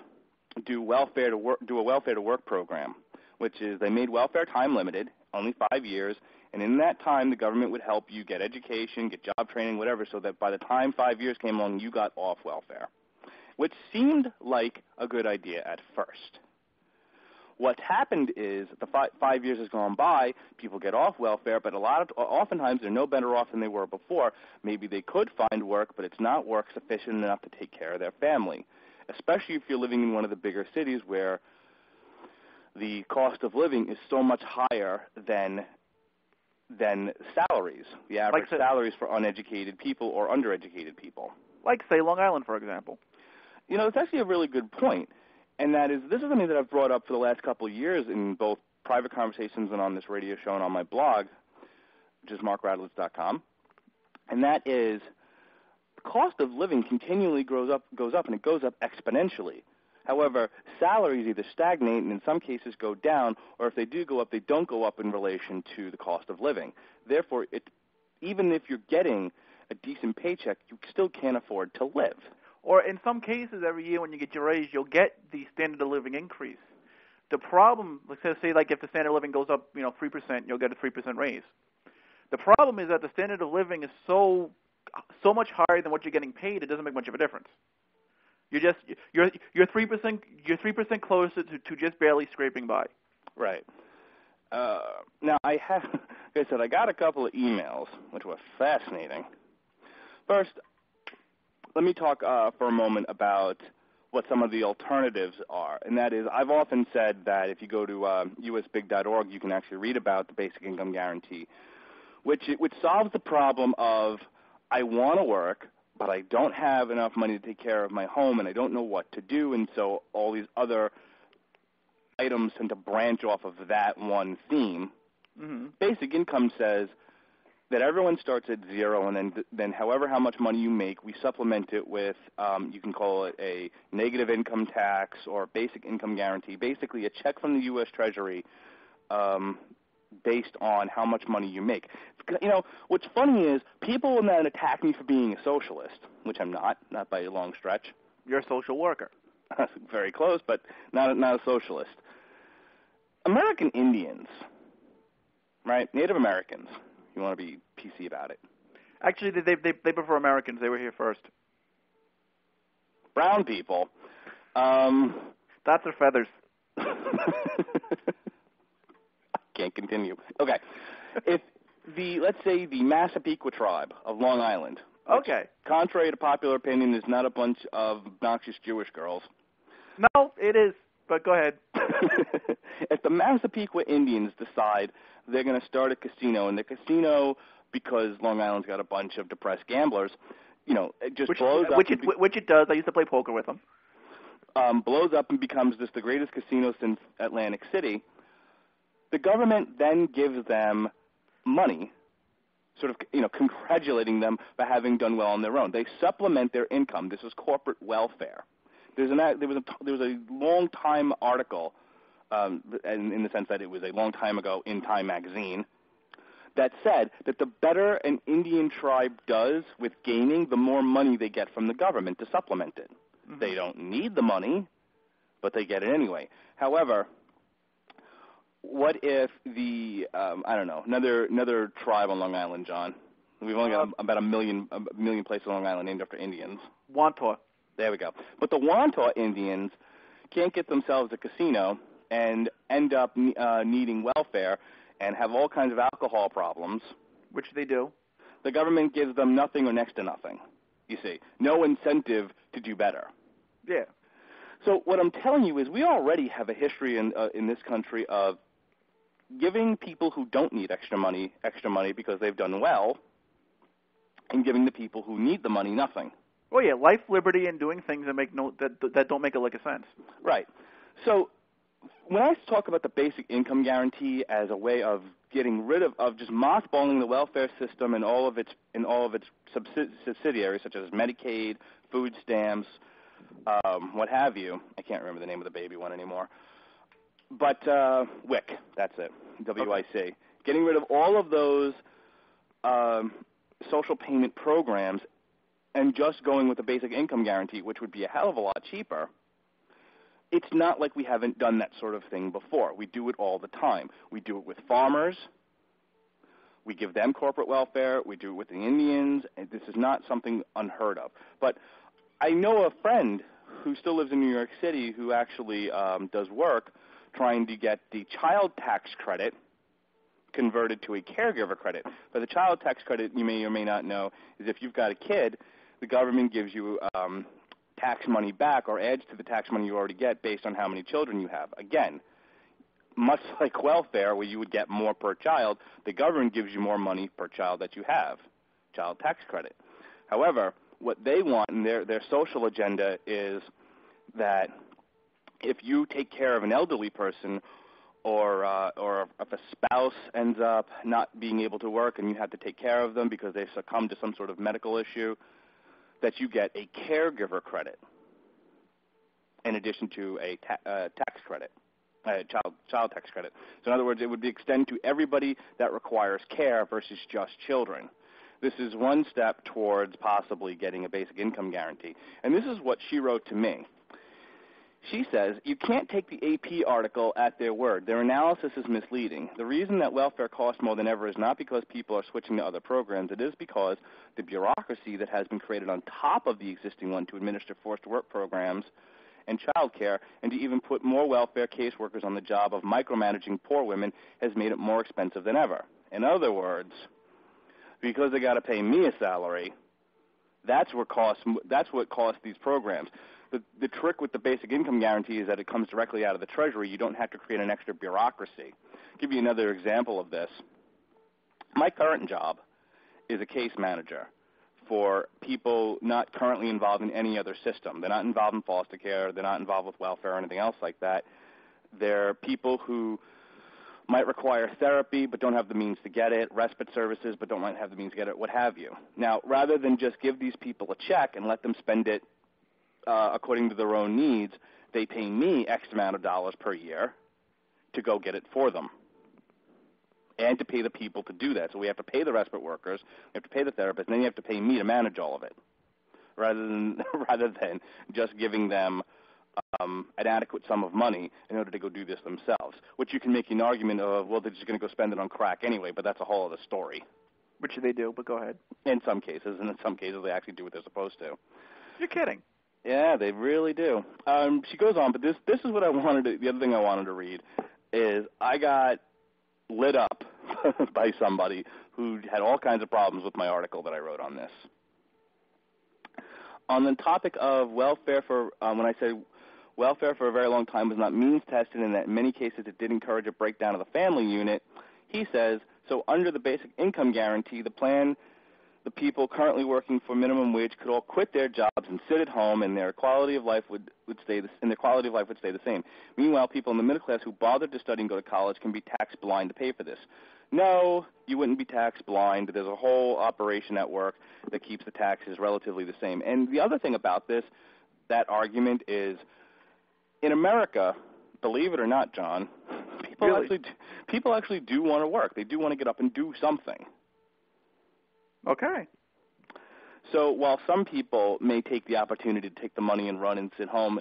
do welfare to work, do a welfare to work program, which is they made welfare time limited, only five years. And in that time, the government would help you get education, get job training, whatever, so that by the time five years came along, you got off welfare, which seemed like a good idea at first. What's happened is the fi- five years has gone by, people get off welfare, but a lot of oftentimes they're no better off than they were before. Maybe they could find work, but it's not work sufficient enough to take care of their family, especially if you're living in one of the bigger cities where the cost of living is so much higher than than salaries, the average like, say, salaries for uneducated people or undereducated people. Like, say, Long Island, for example. You know, it's actually a really good point, and that is this is something that I've brought up for the last couple of years in both private conversations and on this radio show and on my blog, which is mark radulich dot com, and that is cost of living continually grows up, goes up, and it goes up exponentially. However, salaries either stagnate and in some cases go down, or if they do go up, they don't go up in relation to the cost of living. Therefore, it, even if you're getting a decent paycheck, you still can't afford to live. Or in some cases, every year when you get your raise, you'll get the standard of living increase. The problem, let's say, like if the standard of living goes up, you know, three percent, you'll get a three percent raise. The problem is that the standard of living is so so much higher than what you're getting paid, it doesn't make much of a difference. You're just you're you're three percent you're three percent closer to, to just barely scraping by. Right. Uh, now I have, like I said, I got a couple of emails which were fascinating. First, let me talk uh, for a moment about what some of the alternatives are, and that is I've often said that if you go to uh, u s big dot org, you can actually read about the basic income guarantee, which which solves the problem of I want to work, but I don't have enough money to take care of my home, and I don't know what to do, and so all these other items tend to branch off of that one theme. Mm-hmm. Basic income says that everyone starts at zero, and then then however how much money you make, we supplement it with, um, you can call it a negative income tax or basic income guarantee, basically a check from the U S Treasury um, based on how much money you make. You know, what's funny is people will not attack me for being a socialist, which I'm not, not by a long stretch. You're a social worker. Very close, but not a, not a socialist. American Indians, right? Native Americans. You want to be P C about it. Actually, they they they prefer Americans. They were here first. Brown people. Um, Dots or feathers? Can't continue. Okay. If the, let's say, the Massapequa tribe of Long Island, which, okay, contrary to popular opinion, is not a bunch of obnoxious Jewish girls. No, it is, but go ahead. If the Massapequa Indians decide they're going to start a casino, and the casino, because Long Island's got a bunch of depressed gamblers, you know, it just which, blows which up. It, be- which it does. I used to play poker with them. Um, blows up and becomes just the greatest casino since Atlantic City. The government then gives them money, sort of, you know, congratulating them for having done well on their own. They supplement their income. This is corporate welfare. There's an, there was a, there was a long time article, um, in, in the sense that it was a long time ago in Time magazine, that said that the better an Indian tribe does with gaming, the more money they get from the government to supplement it. Mm-hmm. They don't need the money, but they get it anyway. However, what if the um, I don't know another another tribe on Long Island, John? We've only got uh, about a million a million places on Long Island named after Indians. Wanta. There we go. But the Wanta Indians can't get themselves a casino and end up uh, needing welfare and have all kinds of alcohol problems, which they do. The government gives them nothing or next to nothing. You see, no incentive to do better. Yeah. So what I'm telling you is we already have a history in uh, in this country of giving people who don't need extra money extra money because they've done well, and giving the people who need the money nothing. Oh yeah, life, liberty, and doing things that make no that that don't make a lick of sense. Right. So when I talk about the basic income guarantee as a way of getting rid of, of just mothballing the welfare system and all of its and all of its subsidiaries such as Medicaid, food stamps, um, what have you. I can't remember the name of the baby one anymore. But uh, W I C, that's it, W I C. Okay. Getting rid of all of those um, social payment programs and just going with the basic income guarantee, which would be a hell of a lot cheaper. It's not like we haven't done that sort of thing before. We do it all the time. We do it with farmers. We give them corporate welfare. We do it with the Indians. And this is not something unheard of. But I know a friend who still lives in New York City who actually um, does work trying to get the child tax credit converted to a caregiver credit. But the child tax credit, you may or may not know, is if you've got a kid, the government gives you um, tax money back or adds to the tax money you already get based on how many children you have. Again, much like welfare where you would get more per child, the government gives you more money per child that you have, child tax credit. However, what they want in their, their social agenda is that if you take care of an elderly person or uh, or if a spouse ends up not being able to work and you have to take care of them because they've succumbed to some sort of medical issue, that you get a caregiver credit in addition to a ta- uh, tax credit, a child, child tax credit. So in other words, it would extend to everybody that requires care versus just children. This is one step towards possibly getting a basic income guarantee. And this is what she wrote to me. She says, you can't take the A P article at their word. Their analysis is misleading. The reason that welfare costs more than ever is not because people are switching to other programs. It is because the bureaucracy that has been created on top of the existing one to administer forced work programs and child care and to even put more welfare caseworkers on the job of micromanaging poor women has made it more expensive than ever. In other words, because they got to pay me a salary, that's what costs, that's what costs these programs. The, the trick with the basic income guarantee is that it comes directly out of the Treasury. You don't have to create an extra bureaucracy. I'll give you another example of this. My current job is a case manager for people not currently involved in any other system. They're not involved in foster care. They're not involved with welfare or anything else like that. They're people who might require therapy but don't have the means to get it, respite services but don't might have the means to get it, what have you. Now, rather than just give these people a check and let them spend it Uh, according to their own needs, they pay me X amount of dollars per year to go get it for them and to pay the people to do that. So we have to pay the respite workers, we have to pay the therapists, and then you have to pay me to manage all of it rather than rather than just giving them um, an adequate sum of money in order to go do this themselves, which you can make an argument of, well, they're just going to go spend it on crack anyway, but that's a whole other story. Which they do, but go ahead. In some cases, and in some cases they actually do what they're supposed to. You're kidding. Yeah, they really do. Um, she goes on, but this this is what I wanted to, the other thing I wanted to read is I got lit up by somebody who had all kinds of problems with my article that I wrote on this. On the topic of welfare for, um, when I said welfare for a very long time was not means tested and that in many cases it did encourage a breakdown of the family unit, he says, so under the basic income guarantee, the plan, the people currently working for minimum wage could all quit their jobs and sit at home and their quality of life would, would stay the, and their quality of life would stay the same. Meanwhile, people in the middle class who bothered to study and go to college can be tax blind to pay for this. No, you wouldn't be tax blind. There's a whole operation at work that keeps the taxes relatively the same. And the other thing about this, that argument is, in America, believe it or not, John, people really? actually do, people actually do want to work. They do want to get up and do something. Okay. So while some people may take the opportunity to take the money and run and sit home,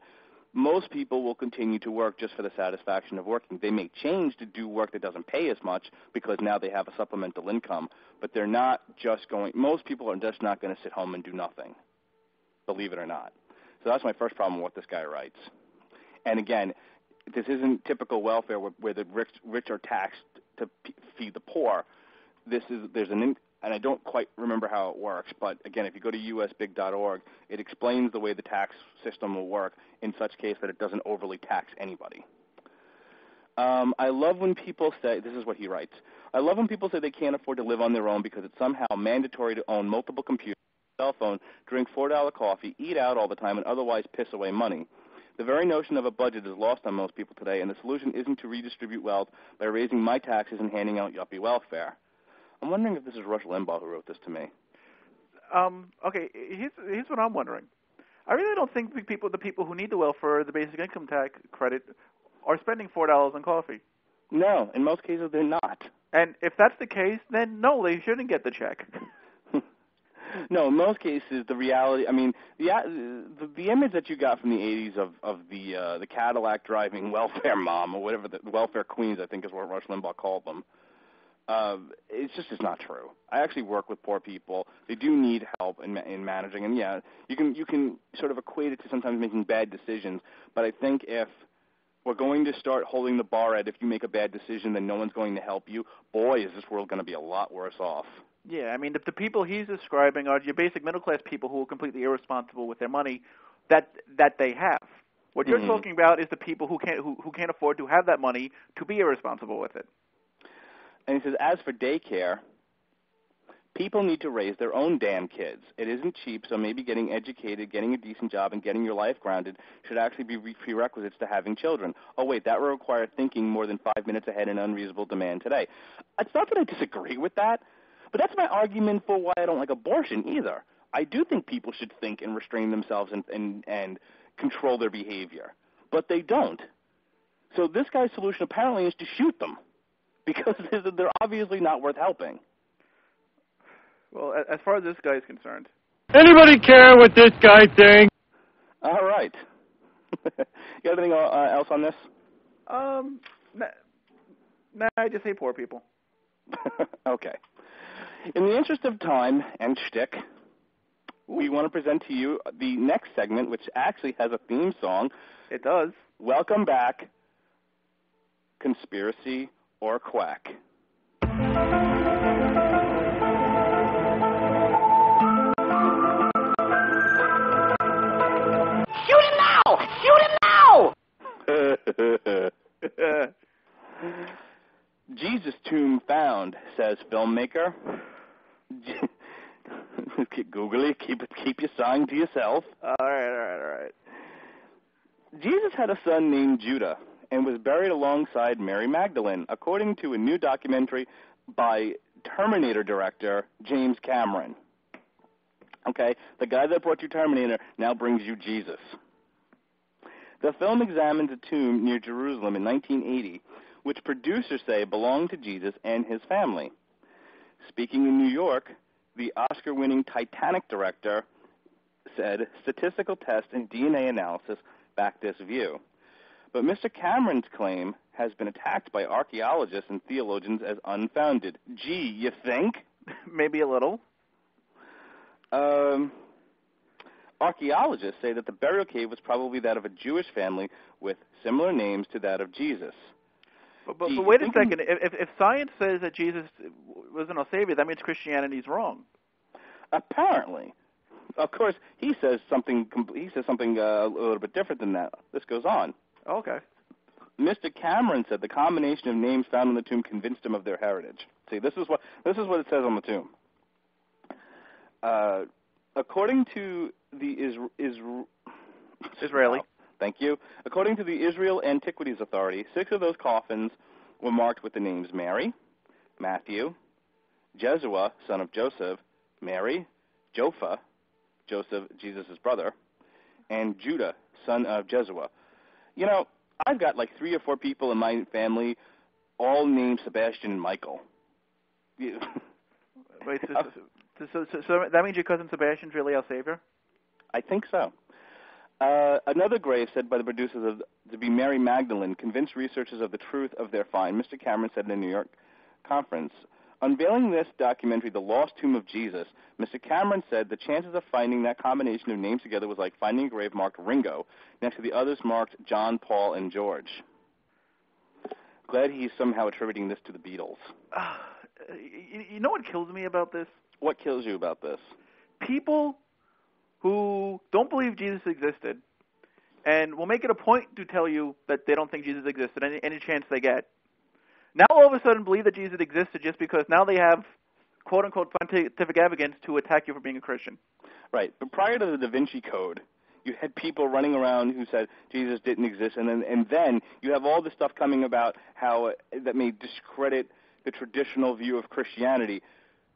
most people will continue to work just for the satisfaction of working. They may change to do work that doesn't pay as much because now they have a supplemental income, but they're not just going – most people are just not going to sit home and do nothing, believe it or not. So that's my first problem with what this guy writes. And, again, this isn't typical welfare where, where the rich, rich are taxed to p- feed the poor. This is – there's an in- – and I don't quite remember how it works, but again, if you go to U S big dot org, it explains the way the tax system will work in such case that it doesn't overly tax anybody. Um, I love when people say, this is what he writes, I love when people say they can't afford to live on their own because it's somehow mandatory to own multiple computers, cell phone, drink four dollar coffee, eat out all the time, and otherwise piss away money. The very notion of a budget is lost on most people today, and the solution isn't to redistribute wealth by raising my taxes and handing out yuppie welfare. I'm wondering if this is Rush Limbaugh who wrote this to me. Um, okay, here's, here's what I'm wondering. I really don't think the people, the people who need the welfare, the basic income tax credit, are spending four dollars on coffee. No, in most cases they're not. And if that's the case, then no, they shouldn't get the check. No, in most cases the reality, I mean, the the, the image that you got from the eighties of, of the, uh, the Cadillac driving welfare mom or whatever, the welfare queens I think is what Rush Limbaugh called them. Uh, it's just it's not true. I actually work with poor people. They do need help in in managing, and yeah, you can you can sort of equate it to sometimes making bad decisions. But I think if we're going to start holding the bar at if you make a bad decision, then no one's going to help you. Boy, is this world going to be a lot worse off. Yeah, I mean, the, the people he's describing are your basic middle class people who are completely irresponsible with their money that that they have. What you're mm-hmm. talking about is the people who can't who, who can't afford to have that money to be irresponsible with it. And he says, as for daycare, people need to raise their own damn kids. It isn't cheap, so maybe getting educated, getting a decent job, and getting your life grounded should actually be prerequisites to having children. Oh, wait, that will require thinking more than five minutes ahead in unreasonable demand today. It's not that I disagree with that, but that's my argument for why I don't like abortion either. I do think people should think and restrain themselves and, and, and control their behavior, but they don't. So this guy's solution apparently is to shoot them. Because they're obviously not worth helping. Well, as far as this guy is concerned. Anybody care what this guy thinks? All right. You got anything else on this? Um, nah, nah, I just hate poor people. Okay. In the interest of time and shtick, we want to present to you the next segment, which actually has a theme song. It does. Welcome back, Conspiracy or Quack. Shoot him now! Shoot him now! Jesus tomb found, says filmmaker. Get googly, keep it, keep your sign to yourself. All right, all right, all right. Jesus had a son named Judah and was buried alongside Mary Magdalene, according to a new documentary by Terminator director James Cameron. Okay, the guy that brought you Terminator now brings you Jesus. The film examines a tomb near Jerusalem in nineteen eighty, which producers say belonged to Jesus and his family. Speaking in New York, the Oscar-winning Titanic director said statistical tests and D N A analysis back this view. But Mister Cameron's claim has been attacked by archaeologists and theologians as unfounded. Gee, you think? Maybe a little. Um, archaeologists say that the burial cave was probably that of a Jewish family with similar names to that of Jesus. But, but, but wait a second. If, if science says that Jesus wasn't our savior, that means Christianity is wrong. Apparently. Of course, he says something. He says something uh, a little bit different than that. This goes on. Okay. Mister Cameron said the combination of names found on the tomb convinced him of their heritage. See, this is what this is what it says on the tomb. Uh, according to the Isra- Isra- Israeli. Wow. Thank you. According to the Israel Antiquities Authority, six of those coffins were marked with the names Mary, Matthew, Jesua, son of Joseph, Mary, Jopha, Joseph, Jesus' brother, and Judah, son of Jesua. You know, I've got like three or four people in my family all named Sebastian and Michael. Wait, so, so, so, so, so that means your cousin Sebastian's really our savior? I think so. Uh, another grave said by the producers of, to be Mary Magdalene convinced researchers of the truth of their find, Mister Cameron said in a New York conference. Unveiling this documentary, The Lost Tomb of Jesus, Mister Cameron said the chances of finding that combination of names together was like finding a grave marked Ringo next to the others marked John, Paul, and George. Glad he's somehow attributing this to the Beatles. Uh, you know what kills me about this? What kills you about this? People who don't believe Jesus existed and will make it a point to tell you that they don't think Jesus existed any, any chance they get. Now all of a sudden believe that Jesus existed just because now they have quote-unquote scientific evidence to attack you for being a Christian. Right, but prior to the Da Vinci Code, you had people running around who said Jesus didn't exist, and then, and then you have all this stuff coming about how uh, that may discredit the traditional view of Christianity.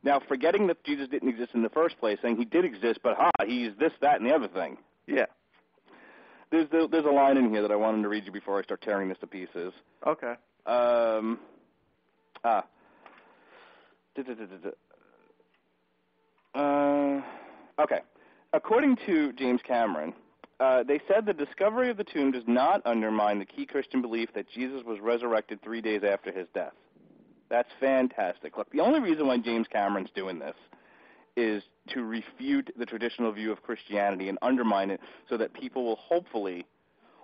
Now forgetting that Jesus didn't exist in the first place, saying he did exist, but ha, he's this, that, and the other thing. Yeah. There's, the, there's a line in here that I wanted to read you before I start tearing this to pieces. Okay. Um, ah, duh, duh, duh, duh, duh. Uh, okay. According to James Cameron, uh, they said the discovery of the tomb does not undermine the key Christian belief that Jesus was resurrected three days after his death. That's fantastic. Look, the only reason why James Cameron's doing this is to refute the traditional view of Christianity and undermine it so that people will hopefully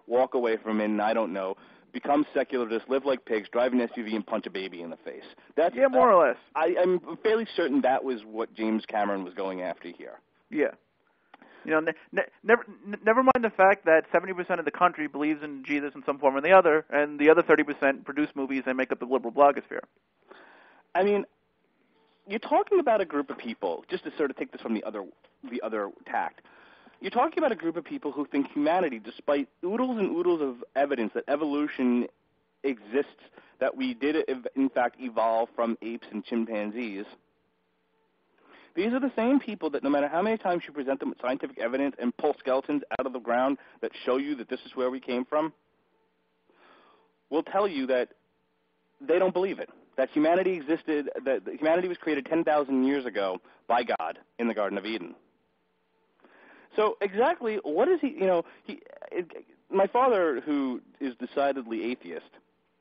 walk away from it and, I don't know, become secularists, live like pigs, drive an S U V, and punch a baby in the face. That's, yeah, more uh, or less. I, I'm fairly certain that was what James Cameron was going after here. Yeah. You know, ne- ne- never, ne- never mind the fact that seventy percent of the country believes in Jesus in some form or the other, and the other thirty percent produce movies and make up the liberal blogosphere. I mean, you're talking about a group of people, just to sort of take this from the other, the other tact, you're talking about a group of people who think humanity, despite oodles and oodles of evidence that evolution exists, that we did, in fact, evolve from apes and chimpanzees. These are the same people that no matter how many times you present them with scientific evidence and pull skeletons out of the ground that show you that this is where we came from, will tell you that they don't believe it, that humanity existed, that humanity was created ten thousand years ago by God in the Garden of Eden. So exactly what is he, you know, he, it, my father, who is decidedly atheist,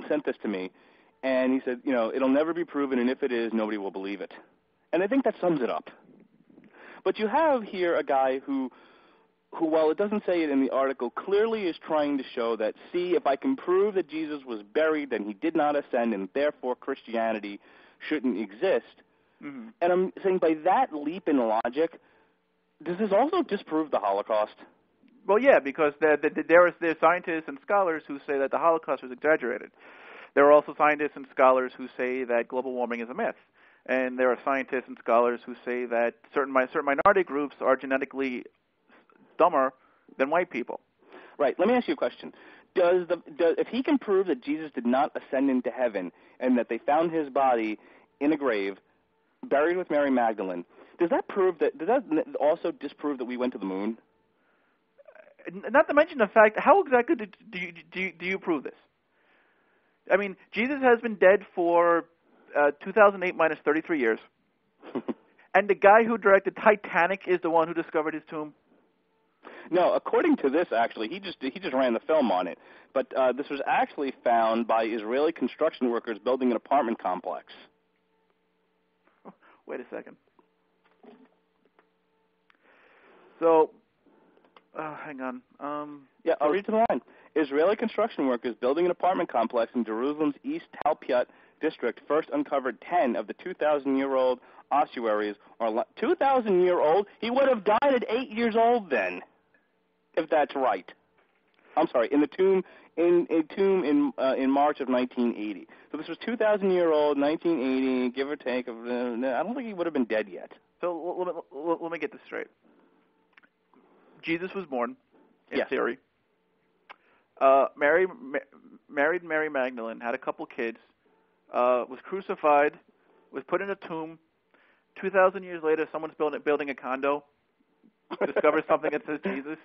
sent this to me, and he said, you know, it'll never be proven, and if it is, nobody will believe it. And I think that sums it up. But you have here a guy who, who while it doesn't say it in the article, clearly is trying to show that, see, if I can prove that Jesus was buried, then he did not ascend, and therefore Christianity shouldn't exist. Mm-hmm. And I'm saying by that leap in logic, does this also disprove the Holocaust? Well, yeah, because there, there, are, there are scientists and scholars who say that the Holocaust was exaggerated. There are also scientists and scholars who say that global warming is a myth. And there are scientists and scholars who say that certain, certain minority groups are genetically dumber than white people. Right. Let me ask you a question. Does the, does, if he can prove that Jesus did not ascend into heaven and that they found his body in a grave buried with Mary Magdalene, does that prove that? Does that also disprove that we went to the moon? Not to mention the fact, how exactly do, do you do you, do you prove this? I mean, Jesus has been dead for uh, two thousand eight minus thirty-three years, and the guy who directed Titanic is the one who discovered his tomb. No, according to this, actually, he just he just ran the film on it. But uh, this was actually found by Israeli construction workers building an apartment complex. Wait a second. So, uh, hang on. Um, yeah, I'll read the line. Israeli construction workers building an apartment complex in Jerusalem's East Talpiot district first uncovered ten of the two thousand year old ossuaries. Or two thousand year old? He would have died at eight years old then, if that's right. I'm sorry, in the tomb in a tomb in uh, in March of nineteen eighty. So this was two thousand year old, nineteen eighty, give or take. Of, uh, I don't think he would have been dead yet. So let me, let me get this straight. Jesus was born, in yes. theory. Uh, Mary, ma married Mary Magdalene, had a couple kids, uh, was crucified, was put in a tomb. two thousand years later, someone's building, building a condo, discovers something that says Jesus.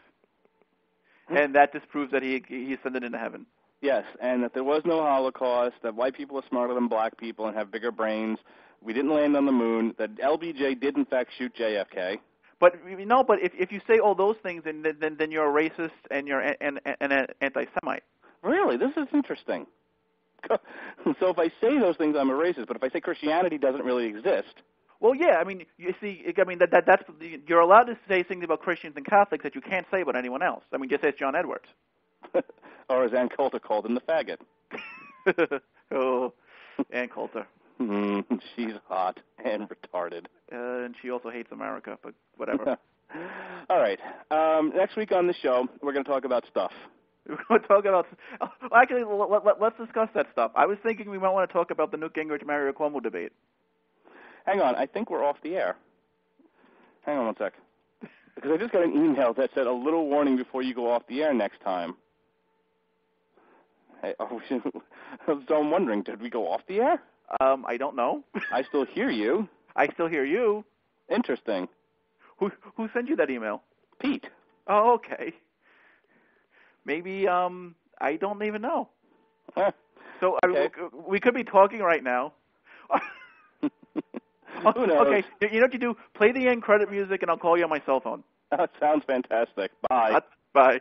And that disproves that he he ascended into heaven. Yes, and that there was no Holocaust, that white people are smarter than black people and have bigger brains. We didn't land on the moon, that L B J did in fact shoot J F K. But no, but if if you say all those things, then then then you're a racist and you're an, an, an anti-Semite. Really? This is interesting. So if I say those things, I'm a racist, but if I say Christianity doesn't really exist. Well, yeah, I mean, you see, I mean, that, that, that's, you're allowed to say things about Christians and Catholics that you can't say about anyone else. I mean, just ask John Edwards. Or as Ann Coulter called him, the faggot. Oh, Ann Coulter. Mm, she's hot and retarded. Uh, and she also hates America, but whatever. All right. Um, next week on the show, we're going to talk about stuff. We're going to talk about – actually, let, let, let's discuss that stuff. I was thinking we might want to talk about the Newt Gingrich-Mario Cuomo debate. Hang on, I think we're off the air. Hang on one sec. Because I just got an email that said a little warning before you go off the air next time. Hey, oh, so I'm wondering, did we go off the air? Um, I don't know. I still hear you. I still hear you. Interesting. Who who sent you that email? Pete. Oh, okay. Maybe um, I don't even know. Huh. So okay. I, we, we could be talking right now. Who knows? Okay, you know what you do? Play the end credit music, and I'll call you on my cell phone. That sounds fantastic. Bye. Bye.